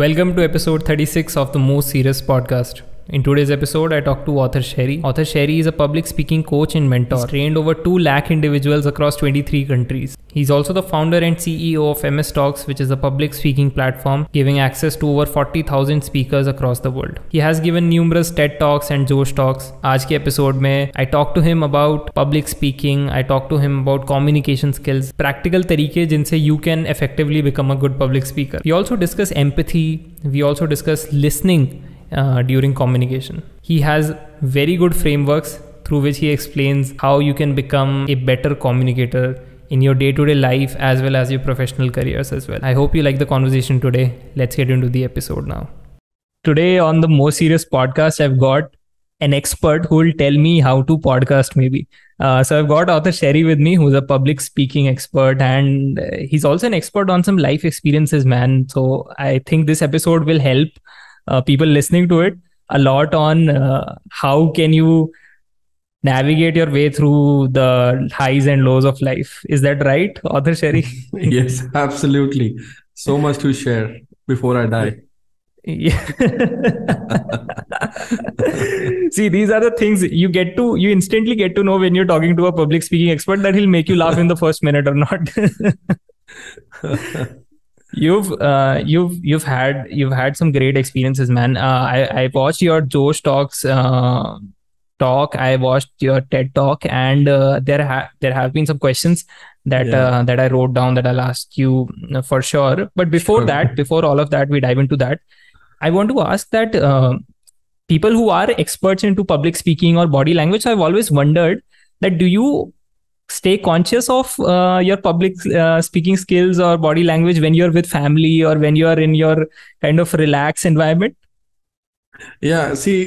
Welcome to episode 36 of The Most Serious Podcast. In today's episode, I talk to Author Sherry. Author Sherry is a public speaking coach and mentor. He's trained over 2 lakh individuals across 23 countries. He's also the founder and CEO of MS Talks, which is a public speaking platform giving access to over 40,000 speakers across the world. He has given numerous TED Talks and Josh Talks. आज के episode में I talk to him about public speaking, I talk to him about communication skills, practical तरीके जिनसे you can effectively become a good public speaker. We also discuss empathy, we also discuss listening during communication. He has very good frameworks through which he explains how you can become a better communicator in your day-to-day life as well as your professional careers as well. I hope you like the conversation today. Let's get into the episode now. Today on the Most Serious Podcast, I've got an expert who will tell me how to podcast maybe. So I've got Author Sherry with me, who's a public speaking expert, and he's also an expert on some life experiences, man. So I think this episode will help people listening to it a lot on how can you navigate your way through the highs and lows of life. Is that right, Author Sherry? Yes, absolutely. So much to share before I die. Yeah. See, these are the things you instantly get to know when you're talking to a public speaking expert, that he'll make you laugh in the first minute or not. You've had some great experiences, man. I watched your Josh Talks talk. I watched your TED Talk, and there have been some questions that I wrote down that I'll ask you for sure. But before all of that, we dive into that. I want to ask that people who are experts into public speaking or body language, I've always wondered that, do you stay conscious of your public speaking skills or body language when you're with family or when you're in your kind of relaxed environment? Yeah, see,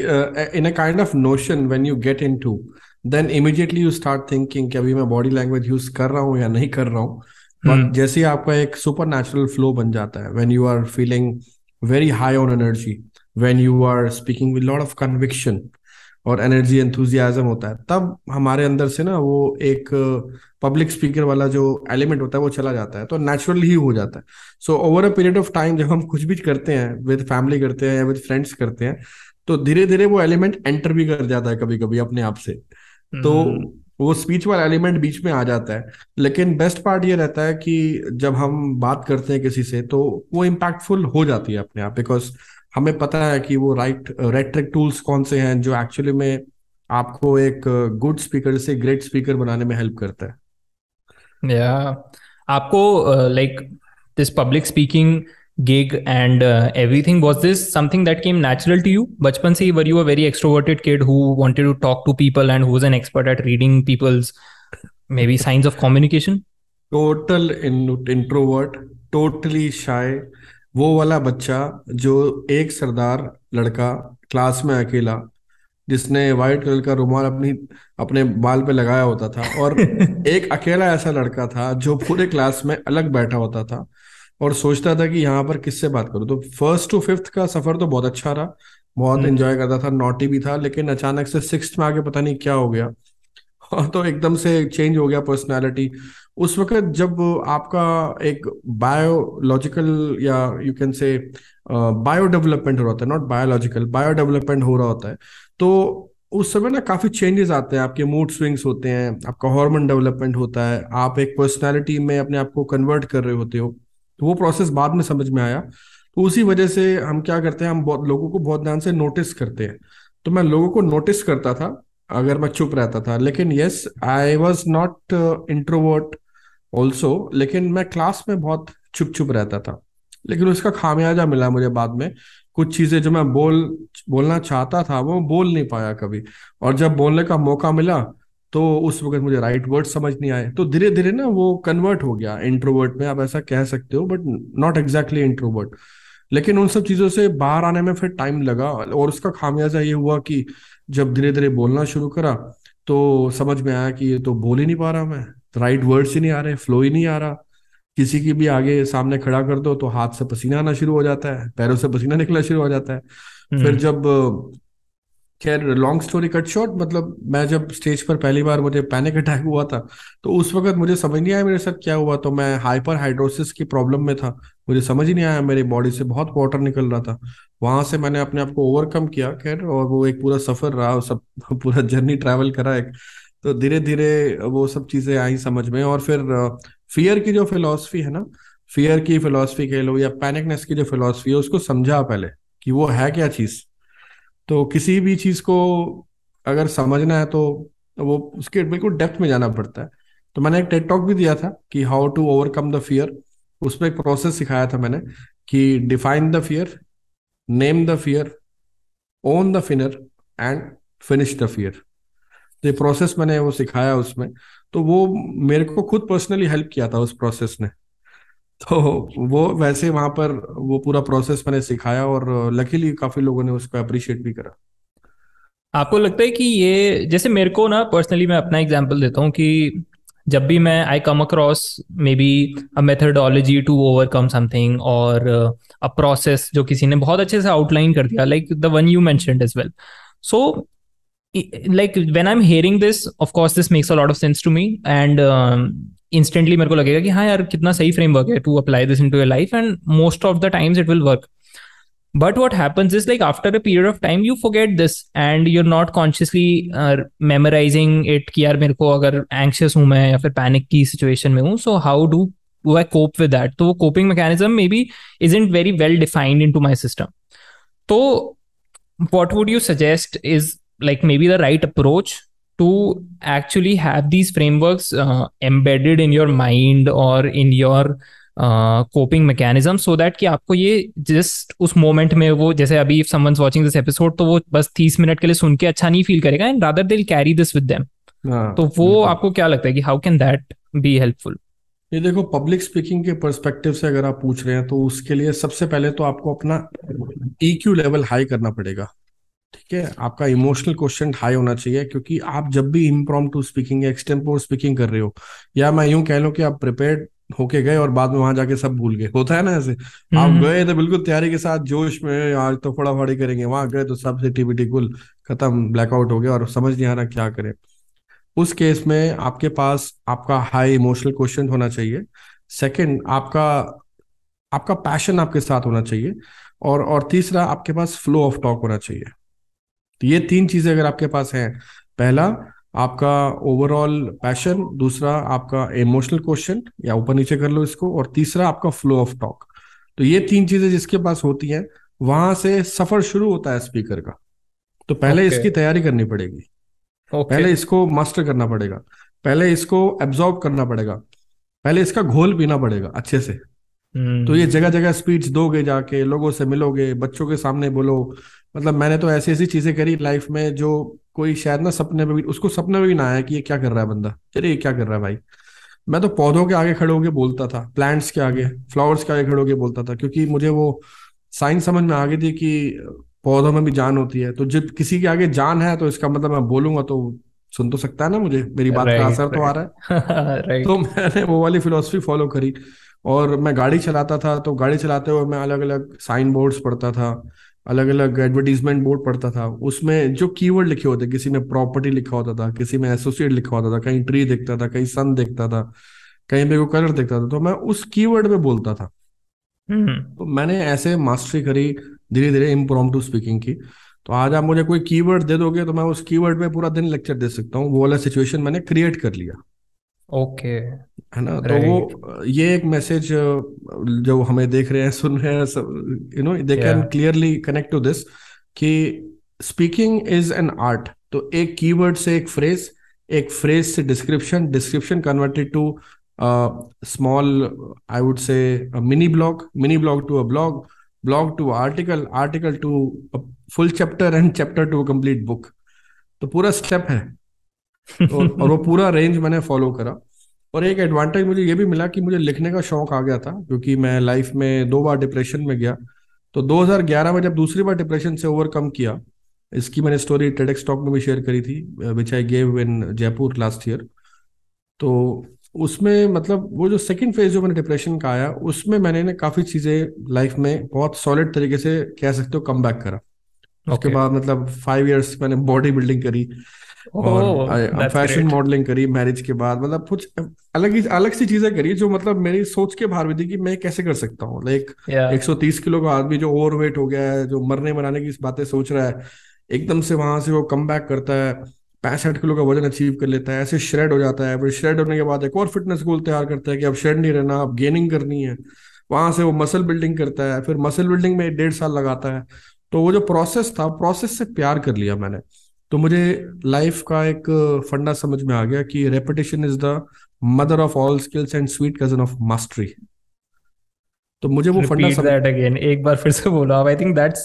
in a kind of notion when you get into, then immediately you start thinking कि अभी मैं body language use कर रहा हूँ या नहीं कर रहा हूँ. But जैसे आपका एक supernatural flow बन जाता है when you are feeling very high on energy, when you are speaking with a lot of conviction और एनर्जी एंथुजियाज्म होता है, तब हमारे अंदर से ना वो एक पब्लिक स्पीकर वाला जो एलिमेंट होता है वो चला जाता है, तो नेचुरल ही हो जाता है. So over a period of time जब हम कुछ भी करते हैं, विद फैमिली करते हैं या विद फ्रेंड्स करते हैं, तो धीरे धीरे वो एलिमेंट एंटर भी कर जाता है कभी कभी अपने आप से. तो वो स्पीच वाला एलिमेंट बीच में आ जाता है. लेकिन बेस्ट पार्ट ये रहता है कि जब हम बात करते हैं किसी से तो वो इम्पैक्टफुल हो जाती है अपने आप, बिकॉज हमें पता है कि वो रेट्रिक टूल्स कौन से हैं जो एक्चुअली में आपको एक गुड स्पीकर से ग्रेट स्पीकर बनाने में हेल्प करता है. या आपको like this public speaking gig and everything, was this something that came natural to you? बचपन से ही were you a very extroverted kid who wanted to talk to people and who was an expert at reading people's maybe signs of communication? Total introvert, totally shy, वो वाला बच्चा जो एक सरदार लड़का class में अकेला जिसने व्हाइट कलर का रुमाल अपने बाल पे लगाया होता था, और एक अकेला ऐसा लड़का था जो पूरे क्लास में अलग बैठा होता था और सोचता था कि यहाँ पर किससे बात करूँ. तो 1st to 5th का सफर तो बहुत अच्छा रहा, बहुत एंजॉय करता था, नॉटी भी था, लेकिन अचानक से 6th में आके पता नहीं क्या हो गया और तो एकदम से चेंज हो गया पर्सनालिटी. उस वक्त जब आपका एक बायोलॉजिकल या you can say bio development हो रहा होता है, नॉट बायोलॉजिकल, बायो डेवलपमेंट हो रहा होता है, तो उस समय ना काफी चेंजेस आते हैं, आपके मूड स्विंग्स होते हैं, आपका हार्मोन डेवलपमेंट होता है, आप एक पर्सनालिटी में अपने आप को कन्वर्ट कर रहे होते हो. तो वो प्रोसेस बाद में समझ में आया. तो उसी वजह से हम क्या करते हैं, हम बहुत लोगों को बहुत ध्यान से नोटिस करते हैं. तो मैं लोगों को नोटिस करता था अगर मैं चुप रहता था, लेकिन yes I was not introvert also, लेकिन मैं क्लास में बहुत चुप रहता था. लेकिन उसका खामियाजा मिला मुझे बाद में, कुछ चीजें जो मैं बोलना चाहता था वो बोल नहीं पाया कभी, और जब बोलने का मौका मिला तो उस वक्त मुझे राइट वर्ड समझ नहीं आए. तो धीरे धीरे ना वो कन्वर्ट हो गया इंट्रोवर्ट में, आप ऐसा कह सकते हो, बट नॉट एग्जैक्टली इंट्रोवर्ट. लेकिन उन सब चीजों से बाहर आने में फिर टाइम लगा, और उसका खामियाजा ये हुआ कि जब धीरे धीरे बोलना शुरू करा तो समझ में आया कि ये तो बोल ही नहीं पा रहा मैं, राइट वर्ड्स ही नहीं आ रहे, फ्लो ही नहीं आ रहा. किसी की भी आगे सामने खड़ा कर दो तो हाथ से पसीना आना शुरू हो जाता है, पैरों से पसीना निकलना शुरू हो जाता है. फिर जब, खैर लॉन्ग स्टोरी कट शॉर्ट, मतलब मैं जब स्टेज पर पहली बार मुझे पैनिक अटैक हुआ था, तो उस वक्त मुझे समझ नहीं आया मेरे साथ क्या हुआ. तो मैं हाइपर हाइड्रोसिस की प्रॉब्लम में था, मुझे समझ ही नहीं आया, मेरी बॉडी से बहुत वाटर निकल रहा था। वहां से मैंने अपने आप को ओवरकम किया, खैर, और वो एक पूरा सफर रहा, सब पूरा जर्नी ट्रैवल करा एक, तो धीरे धीरे वो सब चीजें आई समझ में। और फिर फियर की जो फिलॉसफी है ना, फियर की फिलॉसफी कह लो या पैनिकनेस की जो फिलॉसफी है, उसको समझा पहले कि वो है क्या चीज। तो किसी भी चीज को अगर समझना है तो वो उसके बिल्कुल डेप्थ में जाना पड़ता है। तो मैंने एक टेड टॉक भी दिया था कि how to overcome the fear, उसमें एक प्रोसेस सिखाया था मैंने कि define the fear, name the fear, own the finer and finish the fear. ये प्रोसेस मैंने वो सिखाया उसमें, तो वो मेरे को खुद पर्सनली हेल्प किया था उस प्रोसेस ने। तो वो वैसे वहां पर वो पूरा प्रोसेस मैंने सिखाया और लकीली काफी लोगों ने उसको अप्रिशिएट भी करा। आपको लगता है कि ये, जैसे मेरे को ना पर्सनली, मैं अपना एग्जांपल देता हूँ कि जब भी मैं I come across maybe a methodology to overcome something और अ प्रोसेस जो किसी ने बहुत अच्छे से आउटलाइन कर दिया, like the one you mentioned as well, so like when I'm hearing this, of course this makes a lot of sense to me and instantly मेरे को लगेगा कि हाँ यार कितना सही framework है to apply this into your life and most of the times it will work. But what happens is like after a period of time you forget this and you're not consciously memorizing it कि यार मेरे को अगर anxious हूँ मैं या फिर panic की situation में हूँ, so how do I cope with that? तो वो coping mechanism maybe isn't very well defined into my system. तो what would you suggest is like maybe the right approach to actually have these frameworks embedded in your mind or in your coping mechanism so that कि आपको ये just उस moment में वो, जैसे अभी if someone's watching this episode तो वो बस 30 मिनट के लिए सुन के अच्छा नहीं feel करेगा and rather they'll carry this with them. तो वो आपको क्या लगता है कि how can that be helpful? ये देखो, पब्लिक स्पीकिंग के पर्सपेक्टिव से अगर आप पूछ रहे हैं तो उसके लिए सबसे पहले तो आपको अपना EQ लेवल हाई करना पड़ेगा। ठीक है, आपका इमोशनल क्वेश्चन हाई होना चाहिए, क्योंकि आप जब भी इम्प्रॉम्प्टू स्पीकिंग या एक्सटेम्पोर स्पीकिंग कर रहे हो, या मैं यूं कह लूं कि आप प्रिपेयर्ड होके गए और बाद में वहां जाके सब भूल गए, होता है ना ऐसे, आप गए तो बिल्कुल तैयारी के साथ जोश में, आज तो फटाफट करेंगे, वहां गए तो सब सेटिविटी गुल खत्म, ब्लैकआउट हो गया और समझ नहीं आ रहा क्या करें। उस केस में आपके पास आपका हाई इमोशनल क्वेश्चन होना चाहिए। सेकेंड, आपका पैशन आपके साथ होना चाहिए, और तीसरा आपके पास फ्लो ऑफ टॉक होना चाहिए। तो ये तीन चीजें अगर आपके पास हैं, पहला आपका ओवरऑल पैशन, दूसरा आपका इमोशनल क्वेश्चन या ऊपर नीचे कर लो इसको, और तीसरा आपका फ्लो ऑफ टॉक, तो ये तीन चीजें जिसके पास होती हैं वहां से सफर शुरू होता है स्पीकर का। तो पहले इसकी तैयारी करनी पड़ेगी, पहले इसको मास्टर करना पड़ेगा, पहले इसको एब्जॉर्ब करना पड़ेगा, पहले इसका घोल पीना पड़ेगा अच्छे से। तो ये जगह जगह स्पीच दोगे, जाके लोगों से मिलोगे, बच्चों के सामने बोलो, मतलब मैंने तो ऐसी ऐसी चीजें करी लाइफ में जो कोई शायद ना सपने में भी, उसको सपने में भी ना आया कि ये क्या कर रहा है बंदा, अरे ये क्या कर रहा है भाई। मैं तो पौधों के आगे खड़े होके बोलता था, प्लांट्स के आगे, फ्लावर्स के आगे खड़े होके बोलता था, क्योंकि मुझे वो साइंस समझ में आ गई थी कि पौधों में भी जान होती है। तो जब किसी के आगे जान है तो इसका मतलब मैं बोलूंगा तो सुन तो सकता है ना मुझे, मेरी बात का असर तो आ रहा है। तो मैंने वो वाली फिलॉसफी फॉलो करी, और मैं गाड़ी चलाता था तो गाड़ी चलाते हुए मैं अलग अलग साइन बोर्ड्स पढ़ता था, अलग अलग एडवर्टीजमेंट बोर्ड पढ़ता था, उसमें जो कीवर्ड लिखे होते, किसी में प्रॉपर्टी लिखा होता था, किसी में एसोसिएट लिखा होता था, कहीं ट्री देखता था, कहीं सन देखता था, कहीं पे कोई कलर देखता था, तो मैं उस कीवर्ड पे बोलता था। तो मैंने ऐसे मास्टरी करी धीरे धीरे इम्प्रॉम्प्टू स्पीकिंग की। तो आज आप मुझे कोई कीवर्ड दे दोगे तो मैं उस कीवर्ड पे पूरा दिन लेक्चर दे सकता हूँ, वो वाला सिचुएशन मैंने क्रिएट कर लिया। है ना, तो वो ये एक मैसेज जो हमें देख रहे हैं, सुन रहे हैं, you know, they can clearly connect to this कि स्पीकिंग इज एन आर्ट। तो एक कीवर्ड से एक फ्रेज, एक फ्रेज से description, description converted to small, I would say mini blog, mini blog to a blog, blog to article, article to full chapter and chapter to complete book. तो पूरा step है और वो पूरा रेंज मैंने follow करा। और एक एडवांटेज मुझे ये भी मिला कि मुझे लिखने का शौक आ गया था, क्योंकि मैं लाइफ में 2 बार डिप्रेशन में गया। तो 2011 में जब दूसरी बार डिप्रेशन से ओवरकम किया, इसकी मैंने स्टोरी TEDx टॉक में भी शेयर करी थी, which I gave in Jaipur last year. तो उसमें मतलब वो जो सेकेंड फेज जो मैंने डिप्रेशन का आया, उसमें मैंने काफी चीजें लाइफ में बहुत सॉलिड तरीके से कह सकते हो कम बैक करा। उसके बाद मतलब 5 years मैंने बॉडी बिल्डिंग करी और फैशन मॉडलिंग करी मैरिज के बाद, मतलब कुछ अलग सी चीजें करी जो मतलब मेरी सोच के बाहर थी कि मैं कैसे कर सकता हूँ। लाइक 130 किलो का आदमी जो ओवरवेट हो गया है, जो मरने मनाने की बातें सोच रहा है, एकदम से वहां से वो कम बैक करता है, 65 किलो का वजन अचीव कर लेता है, ऐसे श्रेड हो जाता है। फिर श्रेड होने के बाद एक और फिटनेस गोल तैयार करता है कि अब श्रेड नहीं रहना, अब गेनिंग करनी है। वहां से वो मसल बिल्डिंग करता है, फिर मसल बिल्डिंग में 1.5 साल लगाता है। तो वो जो प्रोसेस था, प्रोसेस से प्यार कर लिया मैंने। तो मुझे लाइफ का एक फंडा समझ में आ गया कि repetition is the mother of all skills and sweet cousin of mastery. तो मुझे वो फंडा एक बार फिर से बोला। I think that's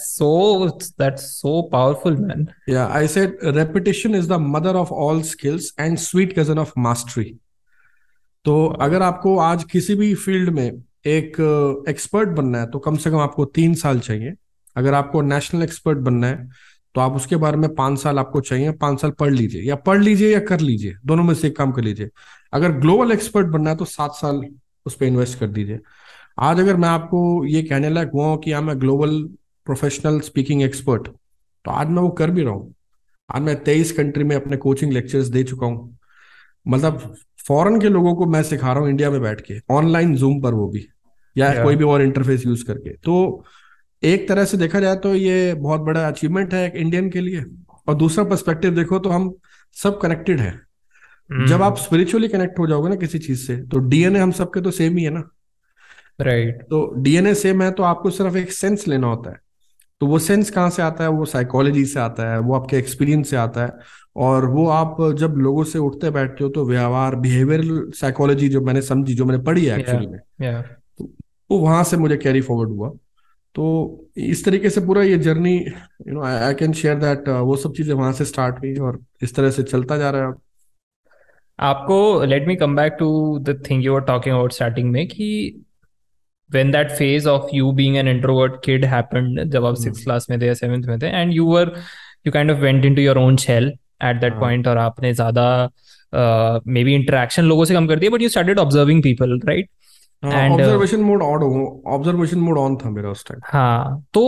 so powerful man. Yeah I said repetition is the mother of all skills and sweet cousin of mastery. तो अगर आपको आज किसी भी फील्ड में एक एक्सपर्ट बनना है तो कम से कम आपको 3 साल चाहिए। अगर आपको नेशनल एक्सपर्ट बनना है तो आप उसके बारे में 5 साल आपको चाहिए। 5 साल पढ़ लीजिए या कर लीजिए, दोनों में से एक काम कर लीजिए। अगर ग्लोबल एक्सपर्ट बनना है तो 7 साल उस पर इन्वेस्ट कर दीजिए। आज अगर मैं आपको ये कहने लायक हुआ हूँ कि I am a global professional speaking expert, तो आज मैं वो कर भी रहा हूँ। आज मैं 23 कंट्री में अपने कोचिंग लेक्चर्स दे चुका हूँ। मतलब फॉरेन के लोगों को मैं सिखा रहा हूँ इंडिया में बैठ के, ऑनलाइन जूम पर, वो भी या कोई भी और इंटरफेस यूज करके। तो एक तरह से देखा जाए तो ये बहुत बड़ा अचीवमेंट है एक इंडियन के लिए। और दूसरा पर्सपेक्टिव देखो तो हम सब कनेक्टेड है। जब आप स्पिरिचुअली कनेक्ट हो जाओगे ना किसी चीज से, तो डीएनए हम सबके तो सेम ही है ना, राइट? तो डीएनए सेम है, तो आपको सिर्फ एक सेंस लेना होता है। तो वो सेंस कहाँ से आता है? वो साइकोलॉजी से आता है, वो आपके एक्सपीरियंस से आता है। और वो आप जब लोगों से उठते बैठते हो तो व्यवहार, बिहेवियरल साइकोलॉजी जो मैंने समझी, जो मैंने पढ़ी है एक्चुअली में, तो वो वहां से मुझे कैरी फॉरवर्ड हुआ। तो इस तरीके से पूरा ये journey, you know, I can share that वो सब चीजें वहां से स्टार्ट हुई और इस तरह से चलता जा रहा है। आपको let me come back to the thing you were talking about starting में कि when that phase of you being an introvert kid happened, जब आप 6th class में थे या 7th में थे, and you kind of went into your own shell at that point, और आपने ज्यादा maybe interaction लोगों से कम कर दिया, but you started observing people, right? And observation mode on था मेरा उस टाइम। हाँ, तो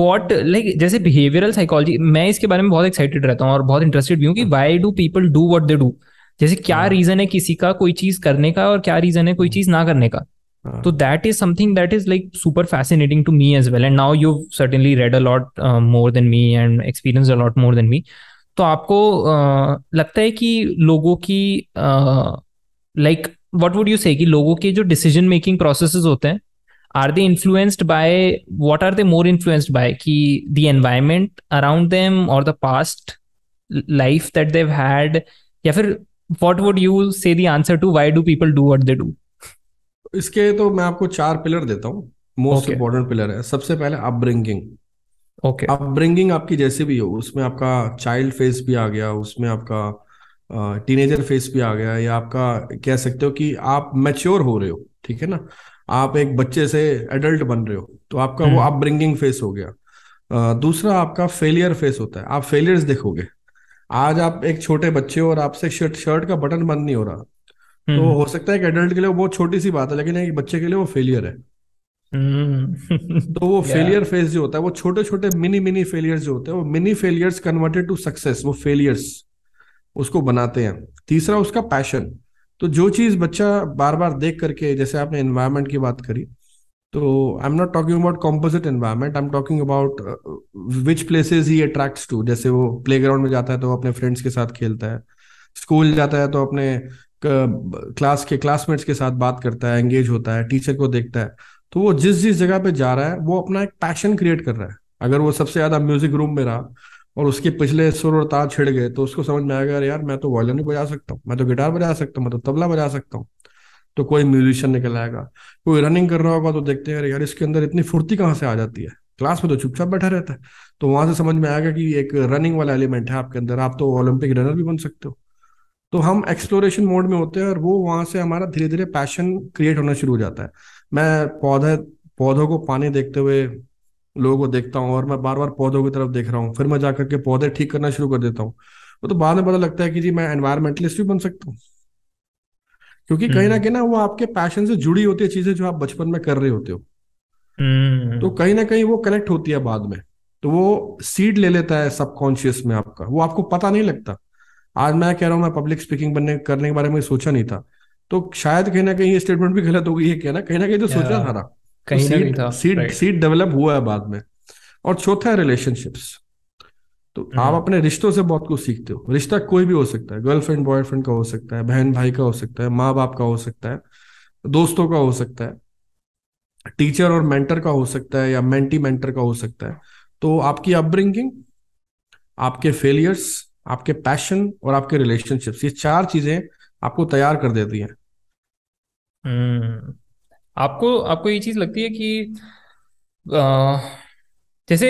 what like जैसे behavioral psychology, मैं इसके बारे में बहुत excited रहता हूँ और बहुत interested भी हूँ कि why do people do what they do? जैसे क्या रीजन है किसी का कोई चीज करने का और क्या रीजन है कोई चीज ना करने का। तो that is something that is like super fascinating to me as well, and now you've certainly read a lot more than me and experienced a lot more than me. तो आपको लगता है कि लोगों की like what would you say कि लोगों के जो decision making processes होते हैं, are they influenced by, what are they more influenced by, कि the environment around them or the past life that they've had, या फिर what would you say the answer to why do people do what they do? इसके तो मैं आपको 4 pillar देता हूँ, most important pillar है। सबसे पहले अपब्रिंगिंग। अपब्रिंगिंग आपकी जैसे भी हो, उसमें आपका चाइल्ड फेस भी आ गया, उसमें आपका टीनेजर फेस भी आ गया, या आपका कह सकते हो कि आप मैच्योर हो रहे हो, ठीक है ना, आप एक बच्चे से एडल्ट बन रहे हो, तो आपका वो अपब्रिंगिंग फेस हो गया। दूसरा आपका फेलियर फेस होता है। आप फेलियर्स देखोगे। आज आप एक छोटे बच्चे हो और आपसे शर्ट का बटन बंद नहीं हो रहा, तो हो सकता है एक एडल्ट के लिए वो बहुत छोटी सी बात है, लेकिन एक बच्चे के लिए वो फेलियर है। तो वो फेलियर फेस जो होता है, वो छोटे छोटे मिनी फेलियर्स जो होते हैं, वो mini failures converted to success, वो फेलियर्स उसको बनाते हैं। तीसरा उसका पैशन। तो जो चीज बच्चा बार बार देख करके, जैसे आपने एनवायरमेंट की बात करी, तो I am not talking about composite environment, I am talking about which places he attracts to. जैसे वो प्लेग्राउंड में जाता है तो अपने फ्रेंड्स के साथ खेलता है, स्कूल जाता है तो अपने क्लास के क्लासमेट्स के साथ बात करता है, एंगेज होता है, टीचर को देखता है। तो वो जिस जगह पे जा रहा है वो अपना एक पैशन क्रिएट कर रहा है। अगर वो सबसे ज्यादा म्यूजिक रूम में रहा और उसके पिछले सुर और तार छिड़ गए, तो उसको समझ में आएगा, यार मैं तो वायलिन बजा सकता हूँ, मैं तो गिटार बजा सकता हूँ, मैं तो तबला बजा सकता हूँ। तो कोई म्यूजिशियन निकल आएगा। कोई रनिंग कर रहा होगा तो देखते हैं, यार इसके अंदर इतनी फुर्ती कहाँ से आ जाती है, क्लास में तो चुपचाप बैठा रहता है। तो वहां से समझ में आएगा कि एक रनिंग वाला एलिमेंट है आपके अंदर, आप तो ओलंपिक रनर भी बन सकते हो। तो हम एक्सप्लोरेशन मोड में होते हैं और वो वहां से हमारा धीरे धीरे पैशन क्रिएट होना शुरू हो जाता है। मैं पौधों को पानी देखते हुए लोगों को देखता हूँ और मैं बार बार पौधों की तरफ देख रहा हूँ, फिर मैं जाकर के पौधे ठीक करना शुरू कर देता हूँ। वो तो बाद में पता लगता है कि जी मैं एनवायरमेंटलिस्ट भी बन सकता हूँ, क्योंकि कहीं ना वो आपके पैशन से जुड़ी होती है चीजें जो आप बचपन में कर रहे होते हो। तो कहीं ना कहीं वो कनेक्ट होती है बाद में, तो वो सीड ले लेता है सबकॉन्शियस में आपका, वो आपको पता नहीं लगता। आज मैं कह रहा हूँ मैं पब्लिक स्पीकिंग करने के बारे में सोचा नहीं था, तो शायद कहीं ना कहीं ये स्टेटमेंट भी गलत हो गई है, कहीं ना कहीं तो सोचा था ना, सीड डेवलप हुआ है बाद में। और चौथा है रिलेशनशिप्स। तो आप अपने रिश्तों से बहुत कुछ सीखते हो। रिश्ता कोई भी हो सकता है, गर्लफ्रेंड बॉयफ्रेंड का हो सकता है, बहन भाई का हो सकता है, माँ बाप का हो सकता है, दोस्तों का हो सकता है, टीचर और मेंटर का हो सकता है, या मेंटी मेंटर का हो सकता है। तो आपकी अपब्रिंगिंग, आपके फेलियर्स, आपके पैशन और आपके रिलेशनशिप्स, ये चार चीजें आपको तैयार कर देती हैं। आपको ये चीज लगती है कि जैसे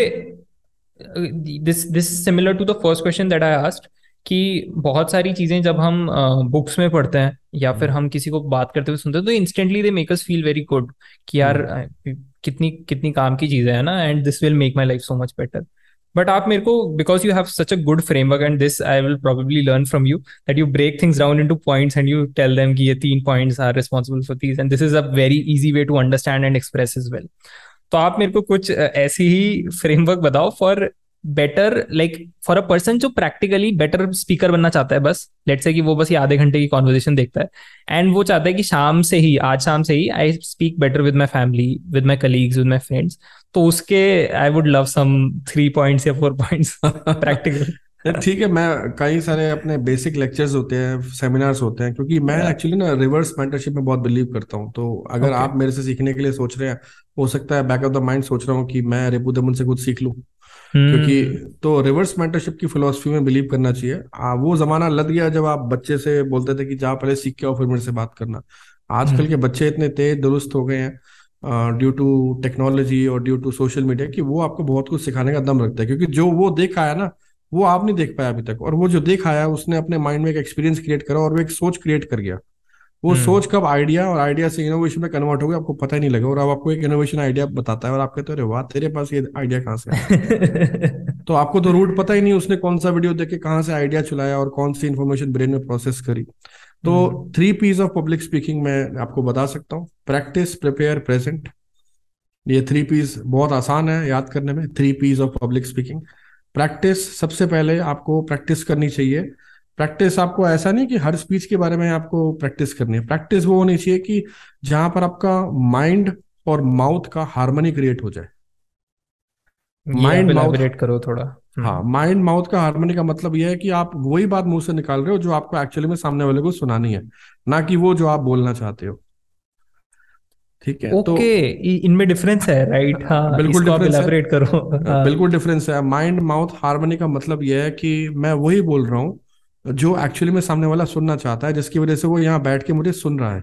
this similar to the first question that I asked, कि बहुत सारी चीजें जब हम बुक्स में पढ़ते हैं या फिर हम किसी को बात करते हुए सुनते हैं तो instantly they make us feel very good कि यार कितनी कितनी काम की चीजें है ना, and this will make my life so much better. But आप मेरे को, because you have such a good framework and this I will probably learn from you, that you break things down into points and you tell them कि ये 3 points are responsible for these and this is a very easy way to understand and express as well. तो आप मेरे को कुछ ऐसी ही framework बताओ for better, like for a person जो प्रैक्टिकली बेटर स्पीकर बनना चाहता है, बस लेट्स से कि वो बस ये आधे घंटे की कॉन्वर्सेशन देखता है एंड वो चाहता है कि आज शाम से ही I speak better with my family, with my colleagues, with my friends. तो उसके I would love some 3 points या 4 पॉइंट्स प्रैक्टिकल। ठीक है, मैं कई सारे अपने बेसिक लेक्चर्स होते हैं, सेमिनार्स होते हैं, क्योंकि मैं एक्चुअली ना रिवर्स मेंटरशिप में बहुत बिलीव करता हूँ। तो अगर आप मेरे से सीखने के लिए सोच रहे हैं, हो सकता है बैक ऑफ द माइंड सोच रहा हूँ कि मैं रिपू दमन से कुछ सीख लूँ, क्योंकि तो रिवर्स मेंटरशिप की फिलोसफी में बिलीव करना चाहिए। वो जमाना लग गया जब आप बच्चे से बोलते थे कि जा पहले सीख के आओ फिर मेरे से बात करना। आजकल के बच्चे इतने तेज दुरुस्त हो गए हैं ड्यू टू टेक्नोलॉजी और ड्यू टू सोशल मीडिया कि वो आपको बहुत कुछ सिखाने का दम रखता है, क्योंकि जो वो देख आया ना वो आप नहीं देख पाया अभी तक, और वो जो देख आया उसने अपने माइंड में एक एक्सपीरियंस क्रिएट करा और वो एक सोच क्रिएट कर गया। वो सोच कब आइडिया और आइडिया से इनोवेशन में कन्वर्ट हो गया आपको पता ही नहीं लगा, और अब आपको एक इनोवेशन आइडिया बताता है और आप कहते हो अरे वाह तेरे पास ये आइडिया कहाँ से तो आपको तो रूट पता ही नहीं, उसने कौन सा वीडियो देख के कहाँ से आइडिया चुलाया और कौन सी इन्फॉर्मेशन ब्रेन में प्रोसेस करी। तो 3 P's ऑफ पब्लिक स्पीकिंग मैं आपको बता सकता हूँ, प्रैक्टिस, प्रिपेयर, प्रेजेंट। ये 3 P's बहुत आसान है याद करने में, 3 P's of public speaking. Practice, सबसे पहले आपको प्रैक्टिस करनी चाहिए। प्रैक्टिस आपको ऐसा नहीं कि हर स्पीच के बारे में आपको प्रैक्टिस करनी है, प्रैक्टिस वो होनी चाहिए कि जहां पर आपका माइंड और माउथ का हार्मनी क्रिएट हो जाए। माइंड माउथ क्रिएट करो थोड़ा, हाँ, माइंड माउथ का हार्मनी का मतलब यह है कि आप वही बात मुंह से निकाल रहे हो जो आपको एक्चुअली में सामने वाले को सुनानी है, ना कि वो जो आप बोलना चाहते हो। ठीक है, तो इनमें डिफरेंस है, राइट? हाँ, बिल्कुल इलैबोरेट करो। बिल्कुल डिफरेंस है। माइंड माउथ हार्मनी का मतलब यह है कि मैं वही बोल रहा हूँ जो एक्चुअली में सामने वाला सुनना चाहता है, जिसकी वजह से वो यहाँ बैठ के मुझे सुन रहा है,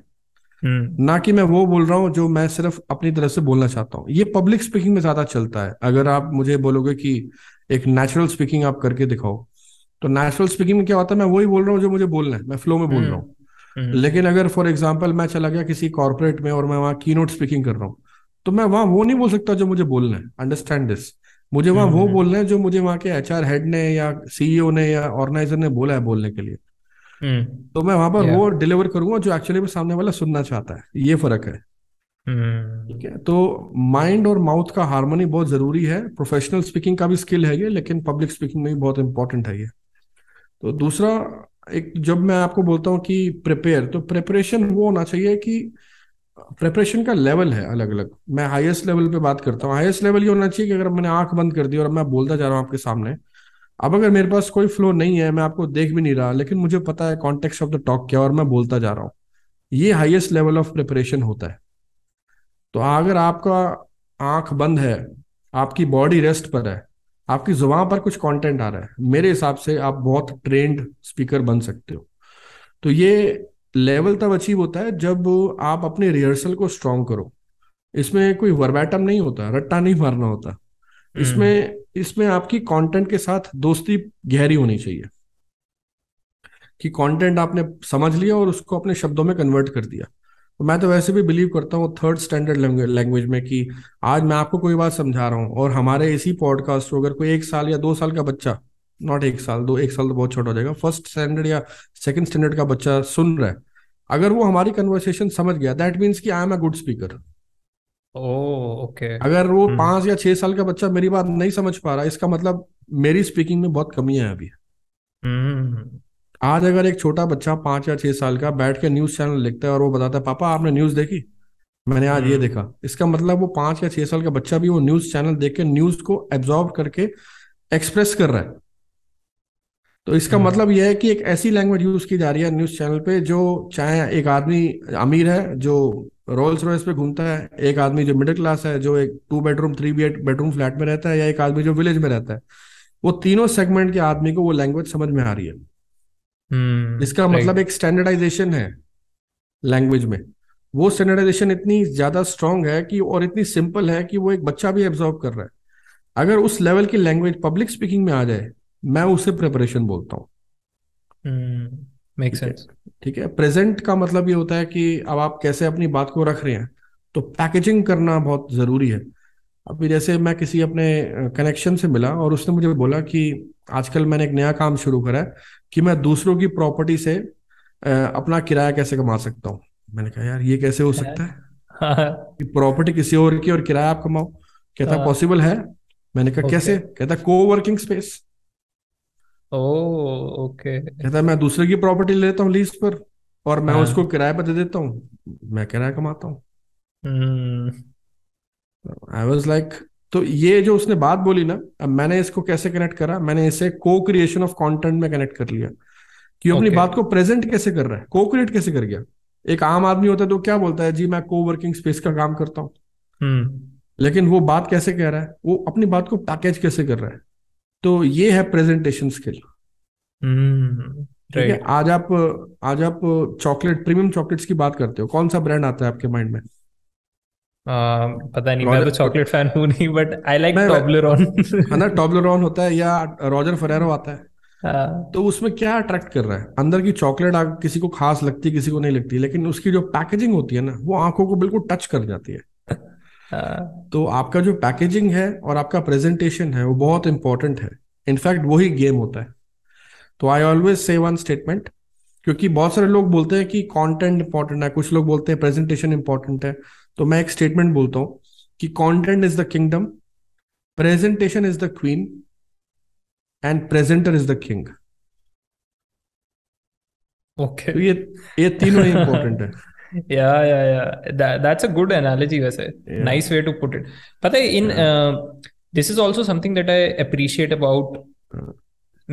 ना कि मैं वो बोल रहा हूँ जो मैं सिर्फ अपनी तरफ से बोलना चाहता हूँ। ये पब्लिक स्पीकिंग में ज्यादा चलता है। अगर आप मुझे बोलोगे कि एक नेचुरल स्पीकिंग आप करके दिखाओ, तो नेचुरल स्पीकिंग में क्या होता है, मैं वही बोल रहा हूँ जो मुझे बोलना है, मैं फ्लो में बोल रहा हूँ। लेकिन अगर फॉर एग्जाम्पल मैं चला गया किसी कॉर्पोरेट में और मैं वहाँ कीनोट स्पीकिंग कर रहा हूँ, तो मैं वहाँ वो नहीं बोल सकता जो मुझे बोलना है। अंडरस्टैंड दिस, मुझे वहाँ वो बोलना है जो मुझे वहाँ के HR हेड ने या CEO ने या ऑर्गेनाइजर ने बोला है बोलने के लिए। तो मैं वहां पर वो डिलीवर करूंगा जो एक्चुअली में सामने वाला सुनना चाहता है। ये फर्क है। ठीक है, तो माइंड और माउथ का हार्मनी बहुत जरूरी है। प्रोफेशनल स्पीकिंग का भी स्किल है ये, लेकिन पब्लिक स्पीकिंग में भी बहुत इंपॉर्टेंट है ये। तो दूसरा एक, जब मैं आपको बोलता हूँ कि प्रिपेयर, तो प्रिपरेशन वो होना चाहिए कि प्रिपरेशन का लेवल है अलग अलग। मैं हाईएस्ट लेवल पे बात करता हूँ। हाईएस्ट लेवल ये होना चाहिए कि अगर मैंने आंख बंद कर दी और मैं बोलता जा रहा हूँ आपके सामने, अब अगर मेरे पास कोई फ्लो नहीं है, मैं आपको देख भी नहीं रहा, लेकिन मुझे पता है कॉन्टेक्स्ट ऑफ द टॉक क्या और मैं बोलता जा रहा हूँ। ये हाईएस्ट लेवल ऑफ प्रिपरेशन होता है। तो अगर आपका आंख बंद है, आपकी बॉडी रेस्ट पर है, आपकी जुबान पर कुछ कॉन्टेंट आ रहा है, मेरे हिसाब से आप बहुत ट्रेंड स्पीकर बन सकते हो। तो ये लेवल तब अचीव होता है जब आप अपने रिहर्सल को स्ट्रांग करो। इसमें कोई वर्बैटम नहीं होता, रट्टा नहीं मारना होता, इसमें आपकी कंटेंट के साथ दोस्ती गहरी होनी चाहिए कि कंटेंट आपने समझ लिया और उसको अपने शब्दों में कन्वर्ट कर दिया। तो मैं तो वैसे भी बिलीव करता हूँ 3rd स्टैंडर्ड लैंग्वेज में कि आज मैं आपको कोई बात समझा रहा हूँ और हमारे इसी पॉडकास्ट को अगर कोई 1 साल या 2 साल का बच्चा, नॉट 1 साल, 1 साल तो बहुत छोटा हो जाएगा, 1st स्टैंडर्ड या 2nd स्टैंडर्ड का बच्चा सुन रहा है, अगर वो हमारी कन्वर्सेशन समझ गया, दैट मीन्स कि I am a good speaker. अगर वो 5 या 6 साल का बच्चा मेरी बात नहीं समझ पा रहा, इसका मतलब मेरी स्पीकिंग में बहुत कमी है अभी। आज अगर एक छोटा बच्चा 5 या 6 साल का बैठ के न्यूज चैनल लिखता है और वो बताता है पापा आपने न्यूज देखी, मैंने आज ये देखा, इसका मतलब वो 5 या 6 साल का बच्चा भी वो न्यूज चैनल देख के न्यूज को एब्जॉर्ब करके एक्सप्रेस कर रहा है। तो इसका मतलब यह है कि एक ऐसी लैंग्वेज यूज की जा रही है न्यूज चैनल पे जो चाहे एक आदमी अमीर है जो रोल्स रॉयस पे घूमता है, एक आदमी जो मिडिल क्लास है जो एक 2 बेडरूम 3 बेडरूम फ्लैट में रहता है, या एक आदमी जो विलेज में रहता है, वो तीनों सेगमेंट के आदमी को वो लैंग्वेज समझ में आ रही है। इसका मतलब एक स्टैंडर्डाइजेशन है लैंग्वेज में। वो स्टैंडर्डाइजेशन इतनी ज्यादा स्ट्रॉन्ग है कि और इतनी सिंपल है कि वो एक बच्चा भी एब्जॉर्व कर रहा है। अगर उस लेवल की लैंग्वेज पब्लिक स्पीकिंग में आ जाए, मैं उसे प्रिपरेशन बोलता हूँ। Make sense? ठीक है। प्रेजेंट का मतलब ये होता है कि अब आप कैसे अपनी बात को रख रहे हैं, तो पैकेजिंग करना बहुत जरूरी है। अभी जैसे मैं किसी अपने कनेक्शन से मिला और उसने मुझे बोला कि आजकल मैंने एक नया काम शुरू करा है कि मैं दूसरों की प्रॉपर्टी से अपना किराया कैसे कमा सकता हूँ। मैंने कहा यार ये कैसे हो सकता है कि प्रॉपर्टी किसी और की और किराया आप कमाओ। कहता पॉसिबल है। मैंने कहा कैसे? कहता कोवर्किंग स्पेस। कहता मैं दूसरे की प्रॉपर्टी ले लेता हूँ लीज पर और मैं उसको किराए पर दे देता हूँ, मैं किराया कमाता हूँ। आई वाज लाइक, तो ये जो उसने बात बोली ना, अब मैंने इसको कैसे कनेक्ट करा, मैंने इसे को क्रिएशन ऑफ कंटेंट में कनेक्ट कर लिया कि अपनी बात को प्रेजेंट कैसे कर रहा है, को क्रिएट कैसे कर गया। एक आम आदमी होता है तो क्या बोलता है, जी मैं को वर्किंग स्पेस का काम करता हूँ। लेकिन वो बात कैसे कह रहा है, वो अपनी बात को पैकेज कैसे कर रहा है। तो ये है प्रेजेंटेशन स्किल। ठीक है। आज आप चॉकलेट, प्रीमियम चॉकलेट्स की बात करते हो, कौन सा ब्रांड आता है आपके माइंड में? पता नहीं, मैं तो चॉकलेट फैन हूँ नहीं, बट आई लाइक टॉबलरोन। है ना, टॉबलरोन होता है या रॉजर फरेरो आता है। तो उसमें क्या अट्रैक्ट कर रहा है? अंदर की चॉकलेट किसी को खास लगती है, किसी को नहीं लगती, लेकिन उसकी जो पैकेजिंग होती है ना, वो आंखों को बिल्कुल टच कर जाती है। तो आपका जो पैकेजिंग है और आपका प्रेजेंटेशन है वो बहुत इंपॉर्टेंट है। इनफैक्ट वही गेम होता है। तो I always say one statement, क्योंकि बहुत सारे लोग बोलते हैं कि कंटेंट इंपॉर्टेंट है, कुछ लोग बोलते हैं प्रेजेंटेशन इंपॉर्टेंट है। तो मैं एक स्टेटमेंट बोलता हूँ कि content is the kingdom, presentation is the queen and presenter is the king. Okay, तो ये तीनों इंपॉर्टेंट है। That's a good analogy वैसे, nice way to put it. पता है, this is also something that I appreciate about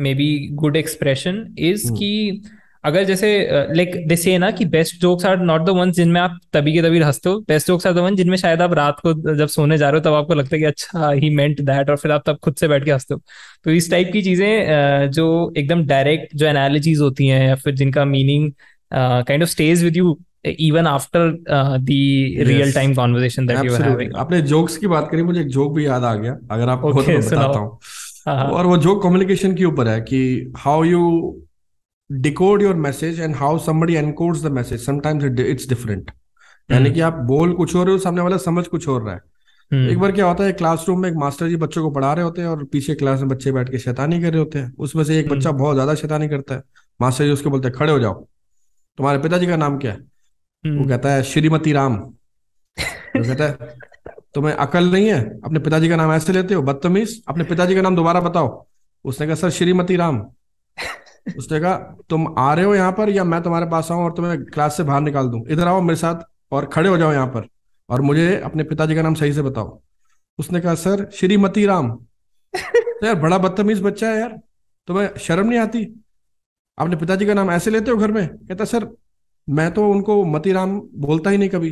maybe good expression is कि अगर जैसे like they say ना कि best jokes are not the ones जिनमें आप तभी के तभी हंसते हो, best jokes are the ones जिनमें शायद आप रात को जब सोने जा रहे हो तब आपको लगता है कि अच्छा he meant that, और फिर आप तब खुद से बैठ के हंसते हो। तो इस टाइप की चीजें जो एकदम डायरेक्ट जो एनालॉजीज होती हैं या फिर जिनका meaning kind of stage with you even after the real time conversation that you were having. आपने जोक्स की बात करी, मुझे एक जोक भी याद आ गया, अगर आपको बताता हूं। और वो जोक कम्युनिकेशन के ऊपर है कि how you decode your message and how somebody encodes the message. Sometimes it's different. यानी कि आप बोल कुछ और रहे हो, सामने वाला समझ कुछ और रहा है। एक बार क्या होता है, क्लासरूम में एक मास्टर जी बच्चों को पढ़ा रहे होते हैं और पीछे क्लास में बच्चे बैठ के शैतानी कर रहे होते हैं। उसमें से एक बच्चा बहुत ज्यादा शैतानी करता है। मास्टर जी उसको बोलते हैं खड़े हो जाओ, तुम्हारे पिताजी का नाम क्या है? वो कहता है श्रीमती राम। वो कहता है तुम्हें अकल नहीं है, अपने पिताजी का नाम ऐसे लेते हो, बदतमीज, अपने पिताजी का नाम दोबारा बताओ। उसने कहा सर श्रीमती राम। उसने कहा तुम आ रहे हो यहाँ पर या मैं तुम्हारे पास आऊं और तुम्हें क्लास से बाहर निकाल दूं? इधर आओ मेरे साथ और खड़े हो जाओ यहाँ पर और मुझे अपने पिताजी का नाम सही से बताओ। उसने कहा सर श्रीमती राम। तो यार बड़ा बदतमीज बच्चा है यार, तुम्हें शर्म नहीं आती, अपने पिताजी का नाम ऐसे लेते हो घर में? कहता सर मैं तो उनको मती राम बोलता ही नहीं कभी,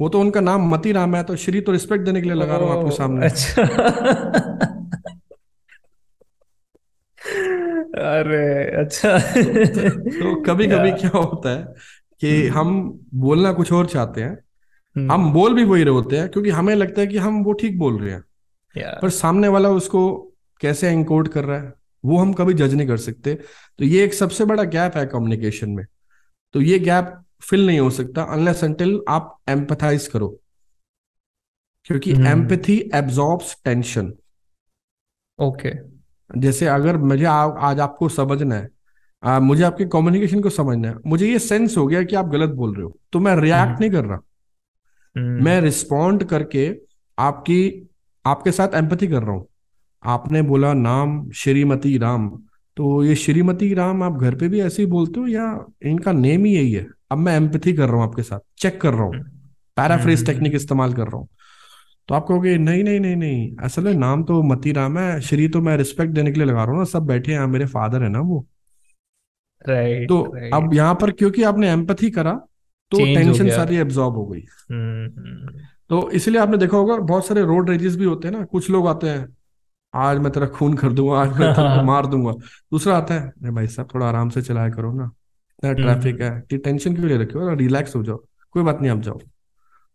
वो तो उनका नाम मती राम है, तो श्री तो रिस्पेक्ट देने के लिए लगा रहा हूँ आपके सामने। अच्छा। अरे अच्छा। तो कभी कभी क्या होता है कि हम बोलना कुछ और चाहते हैं, हम बोल भी वही रहे होते हैं क्योंकि हमें लगता है कि हम वो ठीक बोल रहे हैं, पर सामने वाला उसको कैसे एनकोड कर रहा है वो हम कभी जज नहीं कर सकते। तो ये एक सबसे बड़ा गैप है कम्युनिकेशन में। तो ये गैप फिल नहीं हो सकता अनलेस अनटिल आप एम्पथाइज करो, क्योंकि एम्पैथी एब्जॉर्ब्स टेंशन। ओके, जैसे अगर मुझे आज आपको समझना है, मुझे आपके कम्युनिकेशन को समझना है, मुझे ये सेंस हो गया कि आप गलत बोल रहे हो, तो मैं रिएक्ट नहीं कर रहा, मैं रिस्पॉन्ड करके आपके साथ एम्पैथी कर रहा हूं। आपने बोला नाम श्रीमती राम, तो ये श्रीमती राम आप घर पे भी ऐसे ही बोलते हो या इनका नेम ही यही है? अब मैं एम्पैथी कर रहा हूँ आपके साथ, चेक कर रहा हूँ, पैराफ्रेज टेक्निक इस्तेमाल कर रहा हूँ। तो आप कहोगे नहीं नहीं नहीं नहीं, असल में नाम तो मती राम है, श्री तो मैं रिस्पेक्ट देने के लिए लगा रहा हूँ ना, सब बैठे हैं मेरे फादर है ना वो, राइट? तो अब यहाँ पर क्योंकि आपने एम्पैथी करा तो टेंशन सारी एब्जॉर्ब हो गई। तो इसलिए आपने देखा होगा बहुत सारे रोड रेजेस भी होते हैं ना, कुछ लोग आते हैं आज मैं तेरा खून कर दूंगा, आज मैं तेरा मार दूंगा, दूसरा आता है नहीं भाई साहब थोड़ा आराम से चलाया करो ना, इतना ट्रैफिक है, टेंशन क्यों ले रखी हो, रिलैक्स हो जाओ, कोई बात नहीं आप जाओ।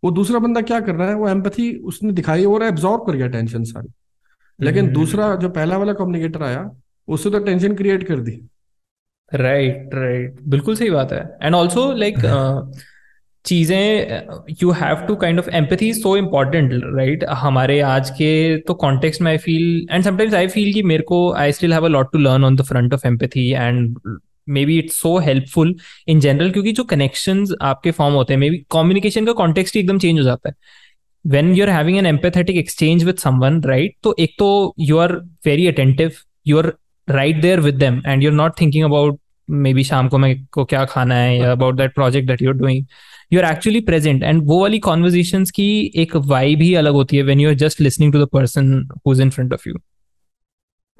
वो दूसरा बंदा क्या कर रहा है, वो एम्पैथी उसने दिखाई और एब्जॉर्ब कर गया टेंशन सारी, लेकिन दूसरा जो पहला वाला कम्युनिकेटर आया उससे तो टेंशन क्रिएट कर दी। राइट राइट, बिल्कुल सही बात है। एंड ऑल्सो लाइक चीज़ें you have to kind of empathy is so important, right? हमारे आज के तो कॉन्टेक्स्ट में I feel and sometimes I feel कि मेरे को I still have a lot to learn on the front of empathy and maybe it's so helpful in general, क्योंकि जो कनेक्शंस आपके फॉर्म होते हैं, मे बी कम्युनिकेशन का context ही एकदम चेंज हो जाता है when you are having an empathetic exchange with someone, right? तो एक तो you are very attentive, you are right there with them and you are not thinking about maybe शाम को मैं को क्या खाना है या about that project that you are doing, you are actually present. And वो वाली कॉन्वर्जेशंस की एक वाइब ही अलग होती है when you are just listening to the person who is in front of you.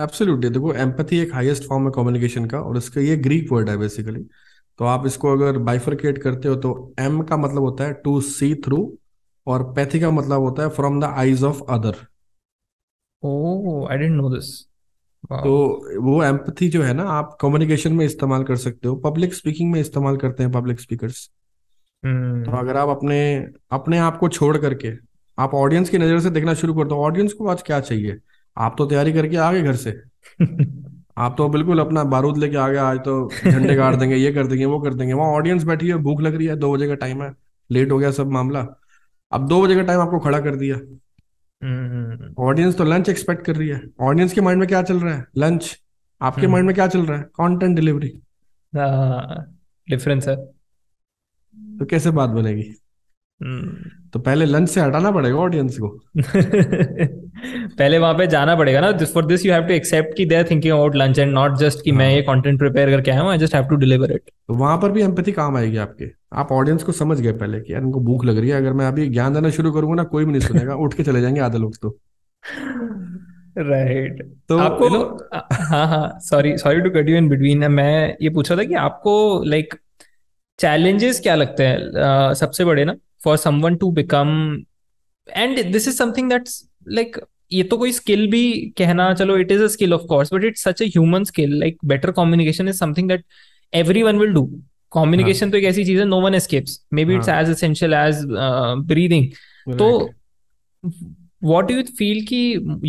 Absolutely, देखो एम्पैथी एक हाईएस्ट फॉर्म है कम्युनिकेशन का और इसका ये ग्रीक वर्ड है बेसिकली। तो आप इसको अगर बाइफरकेट करते हो तो एम का मतलब होता है टू सी थ्रू और पैथी का मतलब होता है from the eyes of other. Oh, I didn't know this. तो वो एम्पैथी जो है ना आप कम्युनिकेशन में इस्तेमाल कर सकते हो, पब्लिक स्पीकिंग में इस्तेमाल करते हैं पब्लिक स्पीकर्स। तो अगर आप अपने आप को छोड़ करके आप ऑडियंस की नजर से देखना शुरू कर दो, ऑडियंस को आज क्या चाहिए, आप तो तैयारी करके आ गए घर से आप तो बिल्कुल अपना बारूद लेके आ गए, आज तो झंडे गाड़ देंगे, ये कर देंगे, वो कर देंगे। वहां ऑडियंस बैठी है, भूख लग रही है, 2 बजे का टाइम है, लेट हो गया सब मामला, अब 2 बजे का टाइम आपको खड़ा कर दिया। ऑडियंस तो लंच एक्सपेक्ट कर रही है, ऑडियंस के माइंड में क्या चल रहा है, लंच, आपके माइंड में क्या चल रहा है, कंटेंट डिलीवरी। डिफरेंस है तो कैसे बात बनेगी? तो पहले लंच से हटाना पड़ेगा ऑडियंस को पहले वहां पे जाना पड़ेगा ना। For this you have to accept कि they are thinking about lunch and not just कि मैं ये कंटेंट प्रिपेयर करके आया हूं, I just have to deliver it. तो वहां पर भी एम्पैथी काम आएगी आपके, आप ऑडियंस को समझ गए पहले कि यार इनको भूख लग रही है, अगर मैं अभी ज्ञान देना शुरू करूंगा ना कोई भी नहीं सुनेगा उठ के चले जाएंगे आधे लोग तो। Right right. तो आपको हाँ हाँ sorry to cut you in between, मैं ये पूछ रहा था कि आपको लाइक चैलेंजेस क्या लगते हैं सबसे बड़े ना for someone to become, and this is something that's like ये तो कोई स्किल भी कहना, चलो it is a skill of course but it's such a human skill, like better communication is something that everyone will do. Communication तो एक ऐसी चीज है no one escapes, maybe it's as essential as breathing. तो what do you feel कि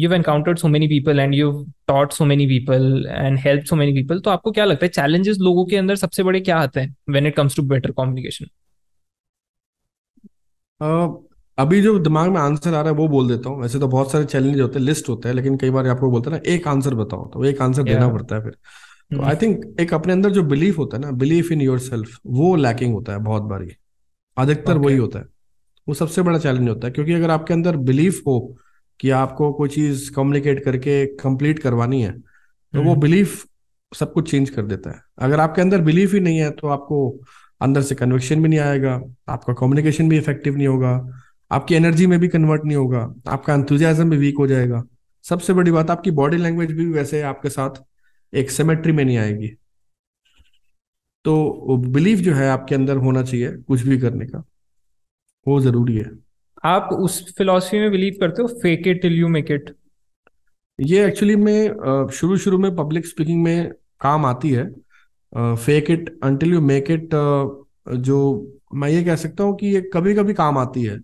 you've encountered so many people and you've taught so many people and helped so many people, तो आपको क्या लगता है challenges लोगों के अंदर सबसे बड़े क्या आते हैं when it comes to better communication? अभी जो दिमाग में आंसर आ रहा है वो बोल देता हूँ। वैसे तो बहुत सारे चैलेंज होते हैं, लिस्ट होता है, लेकिन कई बार आपको बोलते हैं ना एक आंसर बताओ, तो एक आंसर देना पड़ता है फिर। तो आई थिंक एक अपने अंदर जो बिलीफ होता है ना, बिलीफ इन योर सेल्फ, वो लैकिंग होता है बहुत बारी, अधिकतर वही होता है, वो सबसे बड़ा चैलेंज होता है। क्योंकि अगर आपके अंदर बिलीफ हो कि आपको कोई चीज कम्युनिकेट करके कंप्लीट करवानी है तो वो बिलीफ सब कुछ चेंज कर देता है। अगर आपके अंदर बिलीफ ही नहीं है तो आपको अंदर से कन्विक्शन भी नहीं आएगा, आपका कम्युनिकेशन भी इफेक्टिव नहीं होगा, आपकी एनर्जी में भी कन्वर्ट नहीं होगा, आपका एंथुजियाज्म भी वीक हो जाएगा। सबसे बड़ी बात आपकी बॉडी लैंग्वेज भी वैसे आपके साथ एक सिमेट्री में नहीं आएगी। तो बिलीफ जो है आपके अंदर होना चाहिए कुछ भी करने का, वो जरूरी है। आप उस फिलॉसफी में बिलीव करते हो fake it till you make it? ये एक्चुअली में शुरू में पब्लिक स्पीकिंग में काम आती है। Fake it until you make it जो मैं ये कह सकता हूँ कि ये कभी कभी काम आती है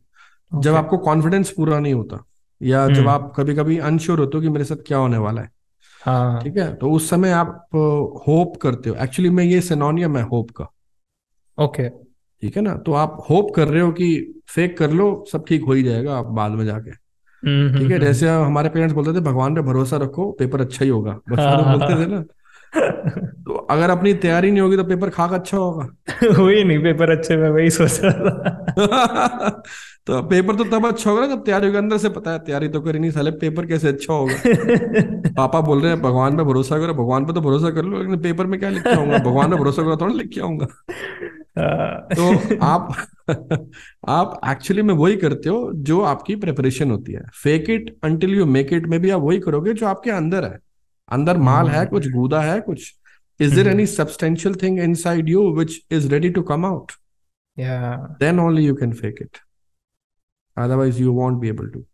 जब आपको कॉन्फिडेंस पूरा नहीं होता या जब आप कभी कभी अनश्योर होते हो कि मेरे साथ क्या होने वाला है। हाँ, ठीक है, तो उस समय आप होप करते हो। एक्चुअली में ये सिनोनियम है होप का। ओके, ठीक है ना, तो आप होप कर रहे हो कि फेक कर लो सब ठीक हो ही जाएगा आप बाद में जाके। ठीक है, जैसे हमारे पेरेंट्स बोलते थे भगवान पे भरोसा रखो पेपर अच्छा ही होगा, बच्चों बोलते थे ना। तो अगर अपनी तैयारी नहीं होगी तो पेपर खाक अच्छा होगा। हुई नहीं पेपर अच्छे, मैं वही सोच रहा था। तो पेपर तो तब अच्छा होगा ना जब तैयारी होगी। अंदर से पता है तैयारी तो करी नहीं साले, पेपर कैसे अच्छा होगा। पापा बोल रहे हैं भगवान पे भरोसा करो, भगवान पे तो भरोसा कर लो, लेकिन पेपर में क्या लिख के आऊंगा, भगवान पे भरोसा करो थोड़ा लिख के आऊंगा। तो आप एक्चुअली में वही करते हो जो आपकी प्रिपरेशन होती है। Fake it until you make it में भी आप वही करोगे जो आपके अंदर है। अंदर माल है, कुछ गूदा है, कुछ is there any substantial thing inside you which is ready to come out, then only you can fake it, otherwise you won't be able to.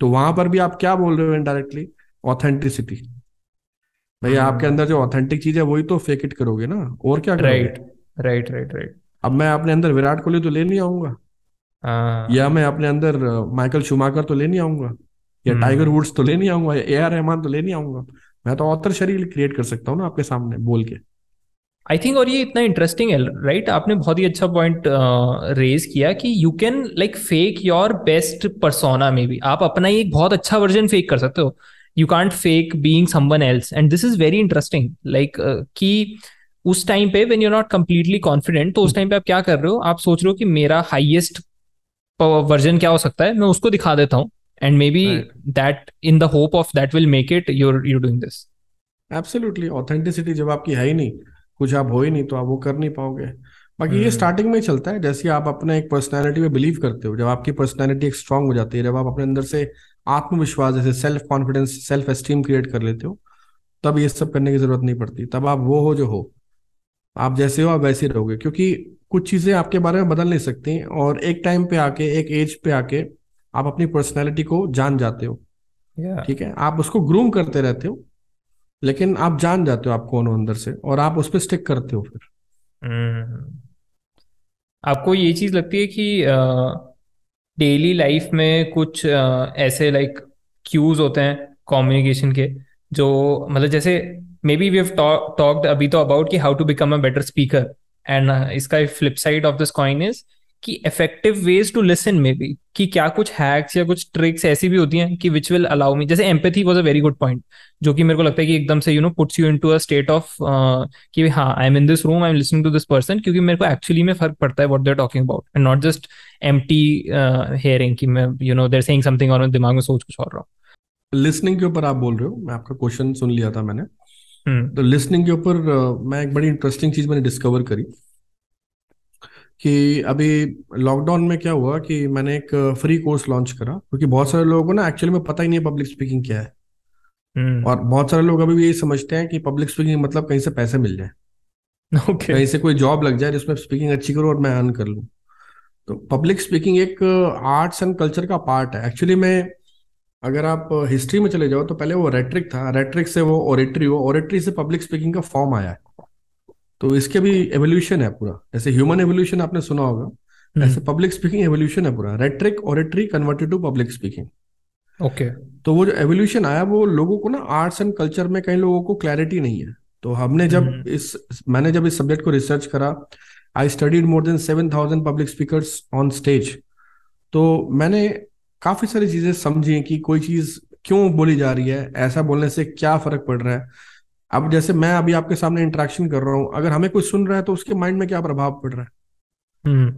तो वहां पर भी आप क्या बोल रहे हो इनडायरेक्टली, ऑथेंटिसिटी। भाई आपके अंदर जो ऑथेंटिक चीज है वही तो फेक इट करोगे ना, और क्या करोगे। राइट। अब मैं अपने अंदर विराट कोहली तो ले नहीं आऊंगा, या मैं अपने अंदर माइकल शुमाकर तो ले नहीं आऊंगा, या टाइगर वुड्स तो ले नहीं आऊंगा, या ए आर रहमान तो ले नहीं आऊंगा। मैं तो ऑथर शरीर क्रिएट कर सकता हूँ ना आपके सामने बोल के, आई थिंक। और ये इतना इंटरेस्टिंग है राइट। आपने बहुत ही अच्छा पॉइंट रेज किया कि you can like fake your best persona में भी। आप अपना ही एक बहुत अच्छा वर्जन फेक कर सकते हो। You can't fake being someone else, and this is very interesting. Like कि उस टाइम पे when you are not completely confident, तो उस टाइम पे आप क्या कर रहे हो, आप सोच रहे हो कि मेरा हाईएस्ट वर्जन क्या हो सकता है, मैं उसको दिखा देता हूँ, and maybe right. that in the hope of that will make it you're doing this. Absolutely. Authenticity जब आपकी है ही नहीं, कुछ आप हो ही नहीं, तो आप वो कर नहीं पाओगे। बाकी ये स्टार्टिंग में चलता है, जैसे आप अपने एक पर्सनैलिटी में बिलीव करते हो, जब आपकी पर्सनैलिटी एक स्ट्रांग हो जाती है, जब आप अपने अंदर से आत्मविश्वास, जैसे self confidence, self esteem create कर लेते हो, तब ये सब करने की जरूरत नहीं पड़ती। तब आप वो हो जो हो, आप जैसे हो आप वैसे रहोगे, क्योंकि कुछ चीजें आपके बारे में बदल नहीं सकती, और एक टाइम पे आके, एक एज पे आके आप अपनी पर्सनालिटी को जान जाते हो। ठीक है, आप उसको ग्रूम करते रहते हो, लेकिन आप जान जाते हो आप कौन हो अंदर से, और आप उस पर स्टिक करते हो। फिर आपको ये चीज लगती है कि डेली लाइफ में कुछ ऐसे लाइक क्यूज होते हैं कम्युनिकेशन के, जो मतलब जैसे maybe we have talked अभी तो अबाउट कि how to become a better speaker, and इसका flip side of this coin is कि effective ways to listen maybe, कि क्या कुछ हैक्स या कुछ ट्रिक्स ऐसी भी होती हैं कि which will allow me, जैसे empathy was a very good point, जो कि मेरे को लगता है कि एकदम से puts you into a state of कि हाँ I'm in this room, I'm listening to this person, क्योंकि मेरे को actually में फर्क पड़ता है what they're talking about and not just empty hearing कि मैं they're saying something और मैं दिमाग में सोच कुछ और रहा हूँ। Listening के ऊपर आप बोल रहे हो, मैं आपका क्वेश्चन सुन लिया था मैंने। तो listening के ऊपर मैं एक बड़ी इंटरेस्टिंग चीज मैंने डिस्कवर करी कि अभी लॉकडाउन में क्या हुआ कि मैंने एक फ्री कोर्स लॉन्च करा, क्योंकि बहुत सारे लोगों को ना एक्चुअली में पता ही नहीं है पब्लिक स्पीकिंग क्या है। और बहुत सारे लोग अभी भी यही समझते हैं कि पब्लिक स्पीकिंग मतलब कहीं से पैसे मिल जाए, कहीं से कोई जॉब लग जाए जिसमें स्पीकिंग अच्छी करूँ और मैं अर्न कर लूँ। तो पब्लिक स्पीकिंग एक आर्ट्स एंड कल्चर का पार्ट है एक्चुअली में। अगर आप हिस्ट्री में चले जाओ तो पहले वो रेट्रिक था, रेट्रिक से वो ओरेट्री हो, ओरेट्री से पब्लिक स्पीकिंग का फॉर्म आया है। तो इसके भी एवोल्यूशन है पूरा, जैसे ह्यूमन एवोल्यूशन आपने सुना होगा, ऐसे पब्लिक स्पीकिंग एवोल्यूशन है पूरा, rhetoric oratory converted to public speaking. Okay, तो वो जो एवोल्यूशन आया वो लोगों को ना आर्ट्स एंड कल्चर में कई लोगों को क्लैरिटी नहीं है। तो हमने जब इस सब्जेक्ट को रिसर्च करा, I studied more than 7,000 public speakers on stage. तो मैंने काफी सारी चीजें समझी कि कोई चीज क्यों बोली जा रही है, ऐसा बोलने से क्या फर्क पड़ रहा है। अब जैसे मैं अभी आपके सामने इंटरेक्शन कर रहा हूँ, अगर हमें कोई सुन रहा है तो उसके माइंड में क्या प्रभाव पड़ रहा है,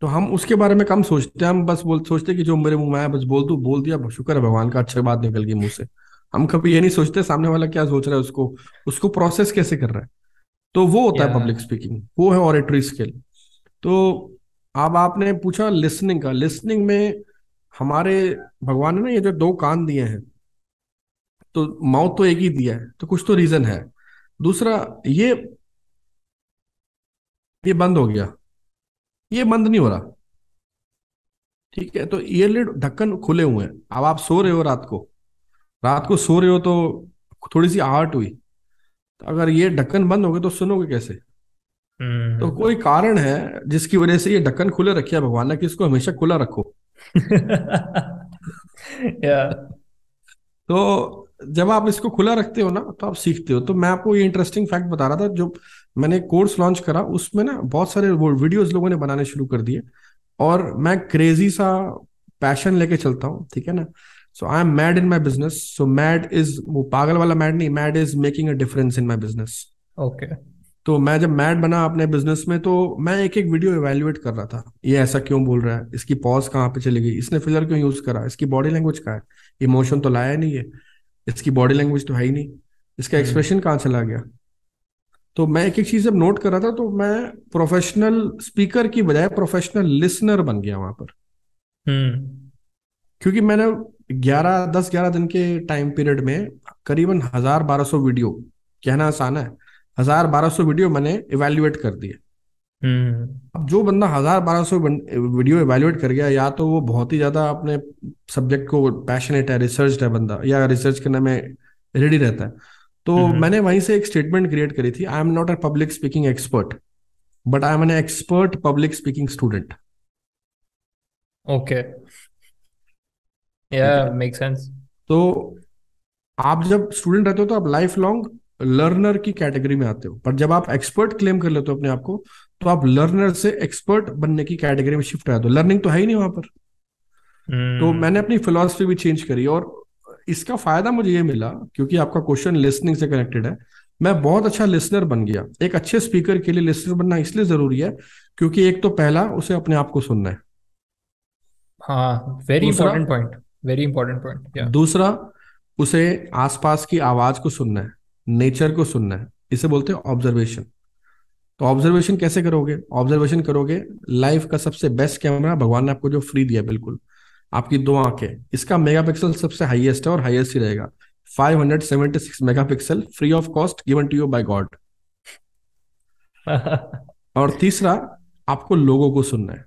तो हम उसके बारे में कम सोचते हैं। हम बस सोचते हैं कि जो मेरे मुंह में आया बस बोल दिया, शुक्र है भगवान का, अच्छी बात निकल गई मुंह से। हम कभी ये नहीं सोचते सामने वाला क्या सोच रहा है, उसको प्रोसेस कैसे कर रहा है। तो वो होता है पब्लिक स्पीकिंग, वो है ऑरेटरी स्किल। तो अब आपने पूछा लिसनिंग का, लिसनिंग में हमारे भगवान ने ना ये जो 2 कान दिए हैं, तो माउथ तो एक ही दिया है, तो कुछ तो रीजन है। दूसरा ये बंद हो गया, ये बंद नहीं हो रहा, ठीक है, तो ईयरलिड ढक्कन खुले हुए हैं। अब आप सो रहे हो, रात को सो रहे हो, तो थोड़ी सी आहट हुई, तो अगर ये ढक्कन बंद हो गए तो सुनोगे कैसे। तो कोई कारण है जिसकी वजह से ये ढक्कन खुले रखे है भगवान ने, कि इसको हमेशा खुला रखो। तो जब आप इसको खुला रखते हो ना तो आप सीखते हो। तो मैं आपको ये इंटरेस्टिंग फैक्ट बता रहा था, जो मैंने कोर्स लॉन्च करा उसमें ना बहुत सारे वो वीडियोस लोगों ने बनाने शुरू कर दिए, और मैं क्रेजी सा पैशन लेके चलता हूँ, ठीक है ना। So I'm mad in my business. So mad is वो पागल वाला mad नहीं, mad is making a difference in my business. Okay. तो मैं जब mad बना अपने business में तो मैं एक एक वीडियो evaluate कर रहा था, ये ऐसा क्यों बोल रहा है, इसकी pause कहाँ पे चली गई, इसने filler क्यों यूज करा, इसकी body language क्या है, इमोशन तो लाया नहीं है, इसकी बॉडी लैंग्वेज तो है ही नहीं, इसका एक्सप्रेशन कहाँ चला गया. तो मैं एक एक चीज जब नोट कर रहा था तो मैं प्रोफेशनल स्पीकर की बजाय प्रोफेशनल लिसनर बन गया वहां पर. क्योंकि मैंने 10-11 दिन के टाइम पीरियड में करीबन 1,000-1,200 वीडियो, कहना आसान है, 1,000-1,200 वीडियो मैंने इवेल्युएट कर दिए. अब जो बंदा 1,000-1,200 वीडियो इवेल्युएट कर गया, या तो वो बहुत ही ज्यादा अपने सब्जेक्ट को पैशनेट है, रिसर्च है बंदा, या रिसर्च करने में रेडी रहता है. तो मैंने वहीं से एक स्टेटमेंट क्रिएट करी थी, I am not a public speaking expert but I am an expert public speaking student. Okay, yeah make sense. तो आप जब स्टूडेंट रहते हो तो आप लाइफ लॉन्ग लर्नर की कैटेगरी में आते हो, पर जब आप एक्सपर्ट क्लेम कर लेते हो अपने आप को तो आप लर्नर से एक्सपर्ट बनने की कैटेगरी में शिफ्ट रहते हो. लर्निंग तो है ही नहीं वहां पर. तो मैंने अपनी फिलॉसफी भी चेंज करी और इसका फायदा मुझे ये मिला, क्योंकि आपका क्वेश्चन लिसनिंग से कनेक्टेड है, मैं बहुत अच्छा लिसनर बन गया. एक अच्छे स्पीकर के लिए लिसनर बनना इसलिए जरूरी है क्योंकि एक तो पहला उसे अपने आप को सुनना है. हाँ, very important point, very important point. दूसरा, उसे आसपास की आवाज को सुनना है, नेचर को सुनना है, इसे बोलते हैं ऑब्जर्वेशन. तो ऑब्जर्वेशन कैसे करोगे? ऑब्जर्वेशन करोगे, लाइफ का सबसे बेस्ट कैमरा भगवान ने आपको जो फ्री दिया, बिल्कुल आपकी दो आंखें, इसका मेगापिक्सल सबसे हाईएस्ट है और हाईएस्ट ही रहेगा. 576 megapixel free of cost given to you by God. और तीसरा, आपको लोगों को सुनना है.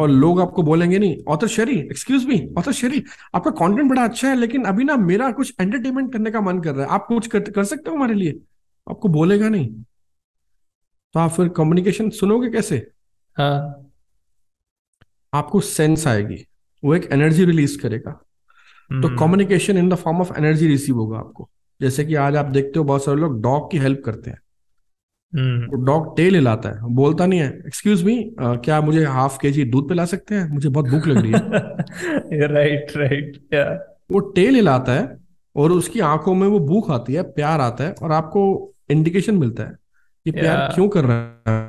और लोग आपको बोलेंगे नहीं, author Sherry, excuse me author Sherry, आपका कंटेंट बड़ा अच्छा है लेकिन अभी ना मेरा कुछ एंटरटेनमेंट करने का मन कर रहा है, आप कुछ कर सकते हो हमारे लिए? आपको बोलेगा नहीं, तो आप फिर कम्युनिकेशन सुनोगे कैसे? हाँ, आपको सेंस आएगी, वो एक एनर्जी रिलीज करेगा. तो communication in the form of energy receive होगा आपको. जैसे कि आज आप देखते हो बहुत सारे लोग डॉग की हेल्प करते हैं. तो डॉग टेल हिलाता है, बोलता नहीं है एक्सक्यूज मी, क्या मुझे 1/2 kg दूध पिला सकते हैं, मुझे बहुत भूख लग रही है. राइट राइट, वो टेल हिलाता है और उसकी आंखों में वो भूख आती है, प्यार आता है और आपको इंडिकेशन मिलता है ये प्यार क्यों कर रहा है.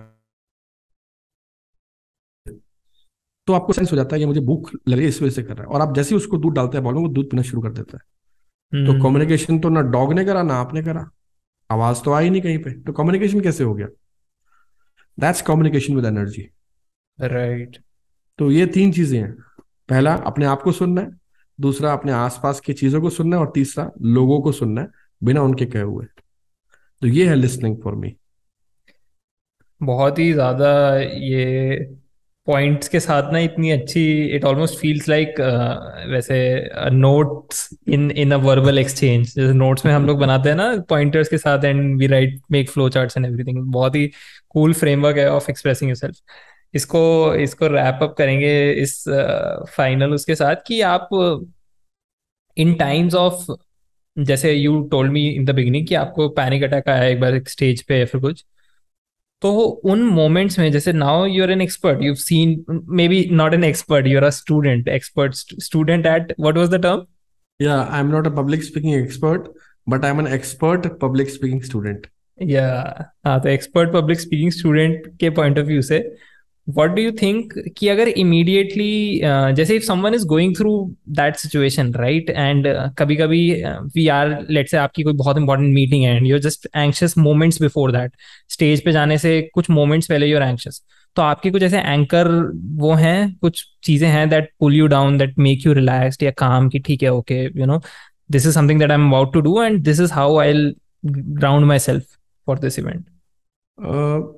तो आपको सेंस हो जाता है ये मुझे भूख लग रही है इस वजह से कर रहा है, और आप जैसे ही उसको दूध डालते हैं बॉल में वो दूध पीना शुरू कर देता है. तो कम्युनिकेशन तो ना डॉग ने करा ना आपने करा, आवाज तो आई नहीं कहीं पे, तो कम्युनिकेशन कैसे हो गया? That's communication with energy, right. तो ये तीन चीजें हैं, पहला अपने आप को सुनना है, दूसरा अपने आसपास की चीजों को सुनना है, और तीसरा लोगों को सुनना है बिना उनके कहे हुए. तो ये है लिसनिंग फॉर मी. बहुत ही ज्यादा ये पॉइंट्स के साथ ना इतनी अच्छी, इट ऑलमोस्ट फील्स लाइक वैसे notes in a verbal exchange, जैसे नोट्स में हम लोग बनाते हैं ना पॉइंटर्स के साथ, and we write make flow charts and everything. बहुत ही कूल फ्रेमवर्क है ऑफ एक्सप्रेसिंग योरसेल्फ. इसको रैप अप करेंगे इस फाइनल उसके साथ कि आप इन टाइम्स ऑफ, जैसे you told me in the beginning कि आपको पैनिक अटैक आया एक बार स्टेज पे या फिर कुछ, तो उन मोमेंट्स में, जैसे now you are an expert, you have seen, maybe not an expert, you are a student, expert student at, what was the term? Yeah, I am not a public speaking expert but I am an expert public speaking student. Yeah हाँ, तो expert public speaking student के point of view से what do you think कि अगर immediately, जैसे if someone is going through that situation, right, and कभी कभी we are, let's say आपकी कोई बहुत इंपॉर्टेंट मीटिंग है and you are just anxious moments before that, stage पे जाने से कुछ मोमेंट्स पहले यू आर एंक्शियस, तो आपके कुछ ऐसे एंकर वो हैं, कुछ चीजें हैं that pull you down, that make you relaxed या काम की ठीक है, okay, you know this is something that I am about to do and this is how I will ground myself for this event.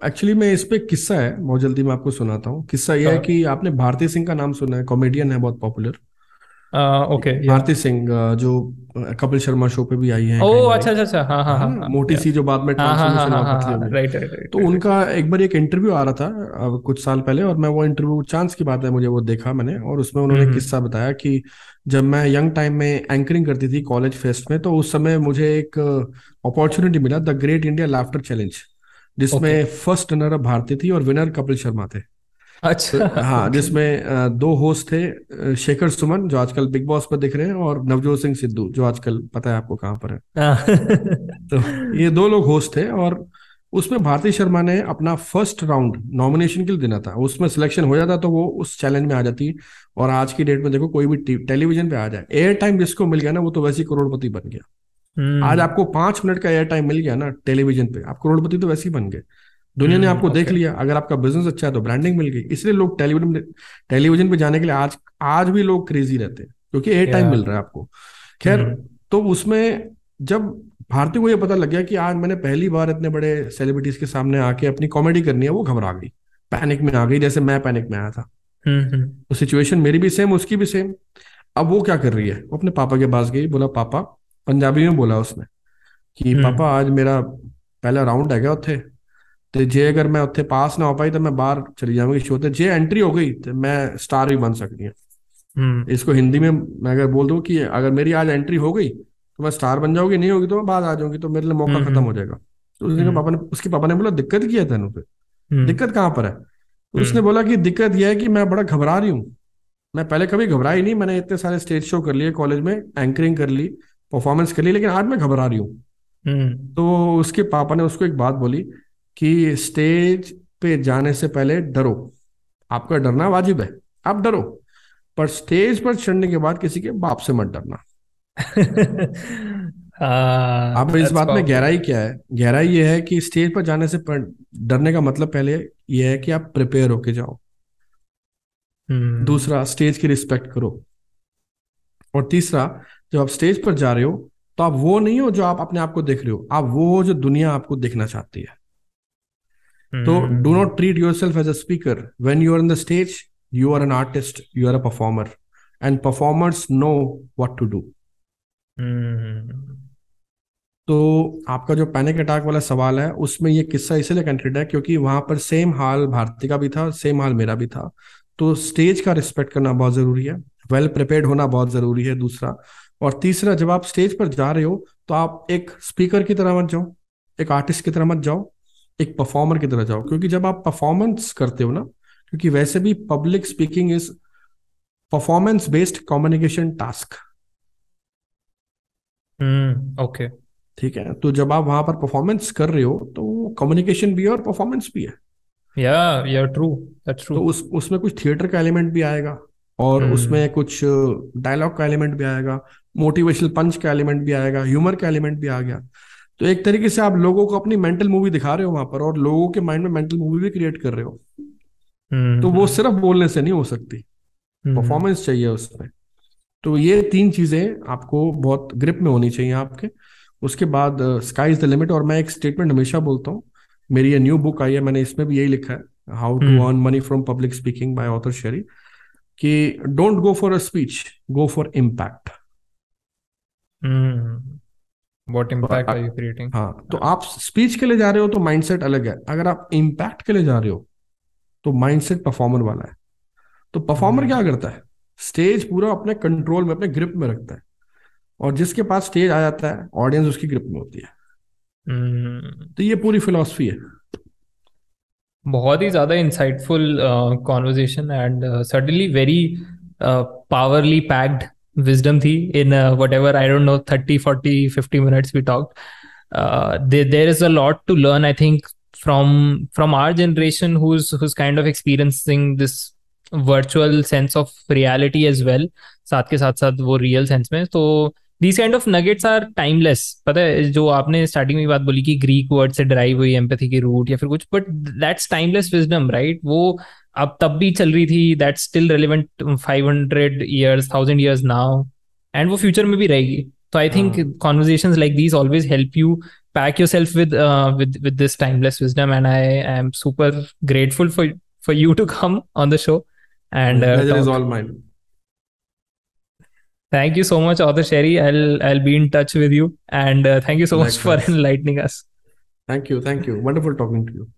Actually मैं इस पे किस्सा है, बहुत जल्दी मैं आपको सुनाता हूँ. किस्सा यह है कि आपने भारती सिंह का नाम सुना है, कॉमेडियन है बहुत पॉपुलर. ओके, भारती सिंह जो कपिल शर्मा शो पे भी आई है. ओह अच्छा अच्छा, हाँ हाँ हाँ, मोटी सी जो बाद में ट्रांसफॉर्मेशन हुआ. Right right. तो उनका एक बार एक इंटरव्यू आ रहा था कुछ साल पहले और मैं वो इंटरव्यू, चांस की बात है मुझे वो देखा मैंने, और उसमें उन्होंने किस्सा बताया कि जब मैं यंग टाइम में एंकरिंग करती थी कॉलेज फेस्ट में, तो उस समय मुझे एक अपॉर्चुनिटी मिला, the great India laughter challenge, जिसमें फर्स्ट रनर अप भारती थी और विनर कपिल शर्मा थे. अच्छा हाँ, जिसमें दो होस्ट थे, शेखर सुमन जो आजकल बिग बॉस पर दिख रहे हैं, और नवजोत सिंह सिद्धू जो आजकल पता है आपको कहाँ पर है। तो ये दो लोग होस्ट थे और उसमें भारती शर्मा ने अपना फर्स्ट राउंड नॉमिनेशन के लिए देना था। उसमें सिलेक्शन हो जाता तो वो उस चैलेंज में आ जाती। और आज की डेट में देखो कोई भी टेलीविजन पे आ जाए, एयर टाइम जिसको मिल गया ना वो तो वैसे ही करोड़पति बन गया। आज आपको 5 मिनट का एयर टाइम मिल गया ना टेलीविजन पे, आप करोड़पति तो वैसे ही बन गए। दुनिया ने आपको देख लिया। अगर आपका बिजनेस अच्छा है तो ब्रांडिंग मिल गई। इसलिए लोग टेलीविजन पे जाने के लिए आज भी लोग क्रेजी रहते हैं क्योंकि एयर टाइम मिल रहा है आपको। खैर, तो उसमें जब भारती को ये पता लग गया कि आज मैंने पहली बार इतने बड़े सेलिब्रिटीज के सामने आके अपनी कॉमेडी करनी है, वो घबरा गई, पैनिक में आ गई, जैसे मैं पैनिक में आया था। तो सिचुएशन मेरी भी सेम, उसकी भी सेम। अब वो क्या कर रही है, वो अपने पापा के पास गई, बोला पापा, पंजाबी में बोला उसने कि पापा आज मेरा पहला राउंड है उत्थे, तो जे अगर मैं उत्थे पास ना हो पाई तो मैं बाहर चली जाऊंगी शो ते, जे एंट्री हो गई तो मैं स्टार भी बन सकती हूँ। इसको हिंदी में मैं अगर बोल दूं कि अगर मेरी आज एंट्री हो गई तो मैं स्टार बन जाऊंगी, नहीं होगी तो मैं बाहर आ जाऊंगी, तो मेरे लिए मौका खत्म हो जाएगा। तो उसने पापा ने, उसके पापा ने बोला दिक्कत क्या है तेनू, पे दिक्कत कहाँ पर है? तो उसने बोला कि दिक्कत यह है कि मैं बड़ा घबरा रही हूँ, मैं पहले कभी घबराई नहीं, मैंने इतने सारे स्टेज शो कर लिए, कॉलेज में एंकरिंग कर ली, परफॉर्मेंस कर ली, लेकिन आज मैं घबरा रही हूँ। तो उसके पापा ने उसको एक बात बोली कि स्टेज पे जाने से पहले डरो, आपका डरना वाजिब है, आप डरो, पर स्टेज पर चढ़ने के बाद किसी के बाप से मत डरना। आप इस बात में गहराई क्या है? गहराई ये है कि स्टेज पर जाने से डरने का मतलब पहले ये है कि आप प्रिपेयर होके जाओ, दूसरा स्टेज की रिस्पेक्ट करो, और तीसरा जब आप स्टेज पर जा रहे हो तो आप वो नहीं हो जो आप अपने आप को देख रहे हो, आप वो हो जो दुनिया आपको देखना चाहती है। तो do not treat yourself as a speaker when you are on the stage, you are an artist, you are a performer, and performers know what to do. तो आपका जो पैनिक अटैक वाला सवाल है, उसमें ये किस्सा इसलिए कंक्रीट है क्योंकि वहां पर सेम हाल भारती का भी था, सेम हाल मेरा भी था। तो स्टेज का रिस्पेक्ट करना बहुत जरूरी है, वेल प्रिपेयर्ड होना बहुत जरूरी है, दूसरा। और तीसरा, जब आप स्टेज पर जा रहे हो तो आप एक स्पीकर की तरह मत जाओ, एक आर्टिस्ट की तरह मत जाओ, एक परफॉर्मर की तरह जाओ। क्योंकि जब आप परफॉर्मेंस करते हो ना, क्योंकि वैसे भी public speaking is performance based communication task. Okay, ठीक है। तो जब आप वहां पर परफॉर्मेंस कर रहे हो तो कम्युनिकेशन भी है और परफॉर्मेंस भी है। या ट्रू, दैट्स ट्रू। तो उसमें कुछ थिएटर का एलिमेंट भी आएगा और उसमें कुछ डायलॉग का एलिमेंट भी आएगा, मोटिवेशनल पंच का एलिमेंट भी आएगा, ह्यूमर का एलिमेंट भी आ गया। तो एक तरीके से आप लोगों को अपनी मेंटल मूवी दिखा रहे हो वहां पर, और लोगों के माइंड में मेंटल मूवी भी क्रिएट कर रहे हो। तो वो सिर्फ बोलने से नहीं हो सकती, परफॉर्मेंस चाहिए उसमें। तो ये 3 चीजें आपको बहुत ग्रिप में होनी चाहिए आपके। उसके बाद स्काई इज द लिमिट। और मैं एक स्टेटमेंट हमेशा बोलता हूँ, मेरी ये न्यू बुक आई है, मैंने इसमें भी यही लिखा है, how to earn money from public speaking by author Sherry, कि don't go for a speech, go for impact. What impact are you creating? हाँ, तो आप स्पीच के लिए जा रहे हो तो माइंडसेट अलग है, अगर आप इम्पैक्ट के लिए जा रहे हो तो माइंडसेट परफॉर्मर वाला है। तो परफॉर्मर क्या करता है, स्टेज पूरा अपने कंट्रोल में, अपने ग्रिप में रखता है, और जिसके पास स्टेज आ जाता है ऑडियंस उसकी ग्रिप में होती है। तो ये पूरी फिलॉसफी है। बहुत ही ज्यादा insightful conversation and suddenly very पावरली packed wisdom thi in whatever, I don't know, 30, 40, 50 minutes we talked. There is a lot to learn, I think, from our generation who's kind of experiencing this virtual sense of reality as well. साथ वो real sense में. So these kind of nuggets are timeless. पता है जो आपने starting में बात बोली कि Greek word से derive हुई empathy की root या फिर कुछ, but that's timeless wisdom, right? वो अब तब भी चल रही थी, that still relevant 500 years, 1000 years now, and वो फ्यूचर में भी रहेगी। तो I think conversations like these always help you pack yourself with this timeless wisdom, and I am super grateful for you to come on the show and thank you so much author Sherry, I'll be in touch with you and thank you so much for enlightening us. Thank you, wonderful talking to you.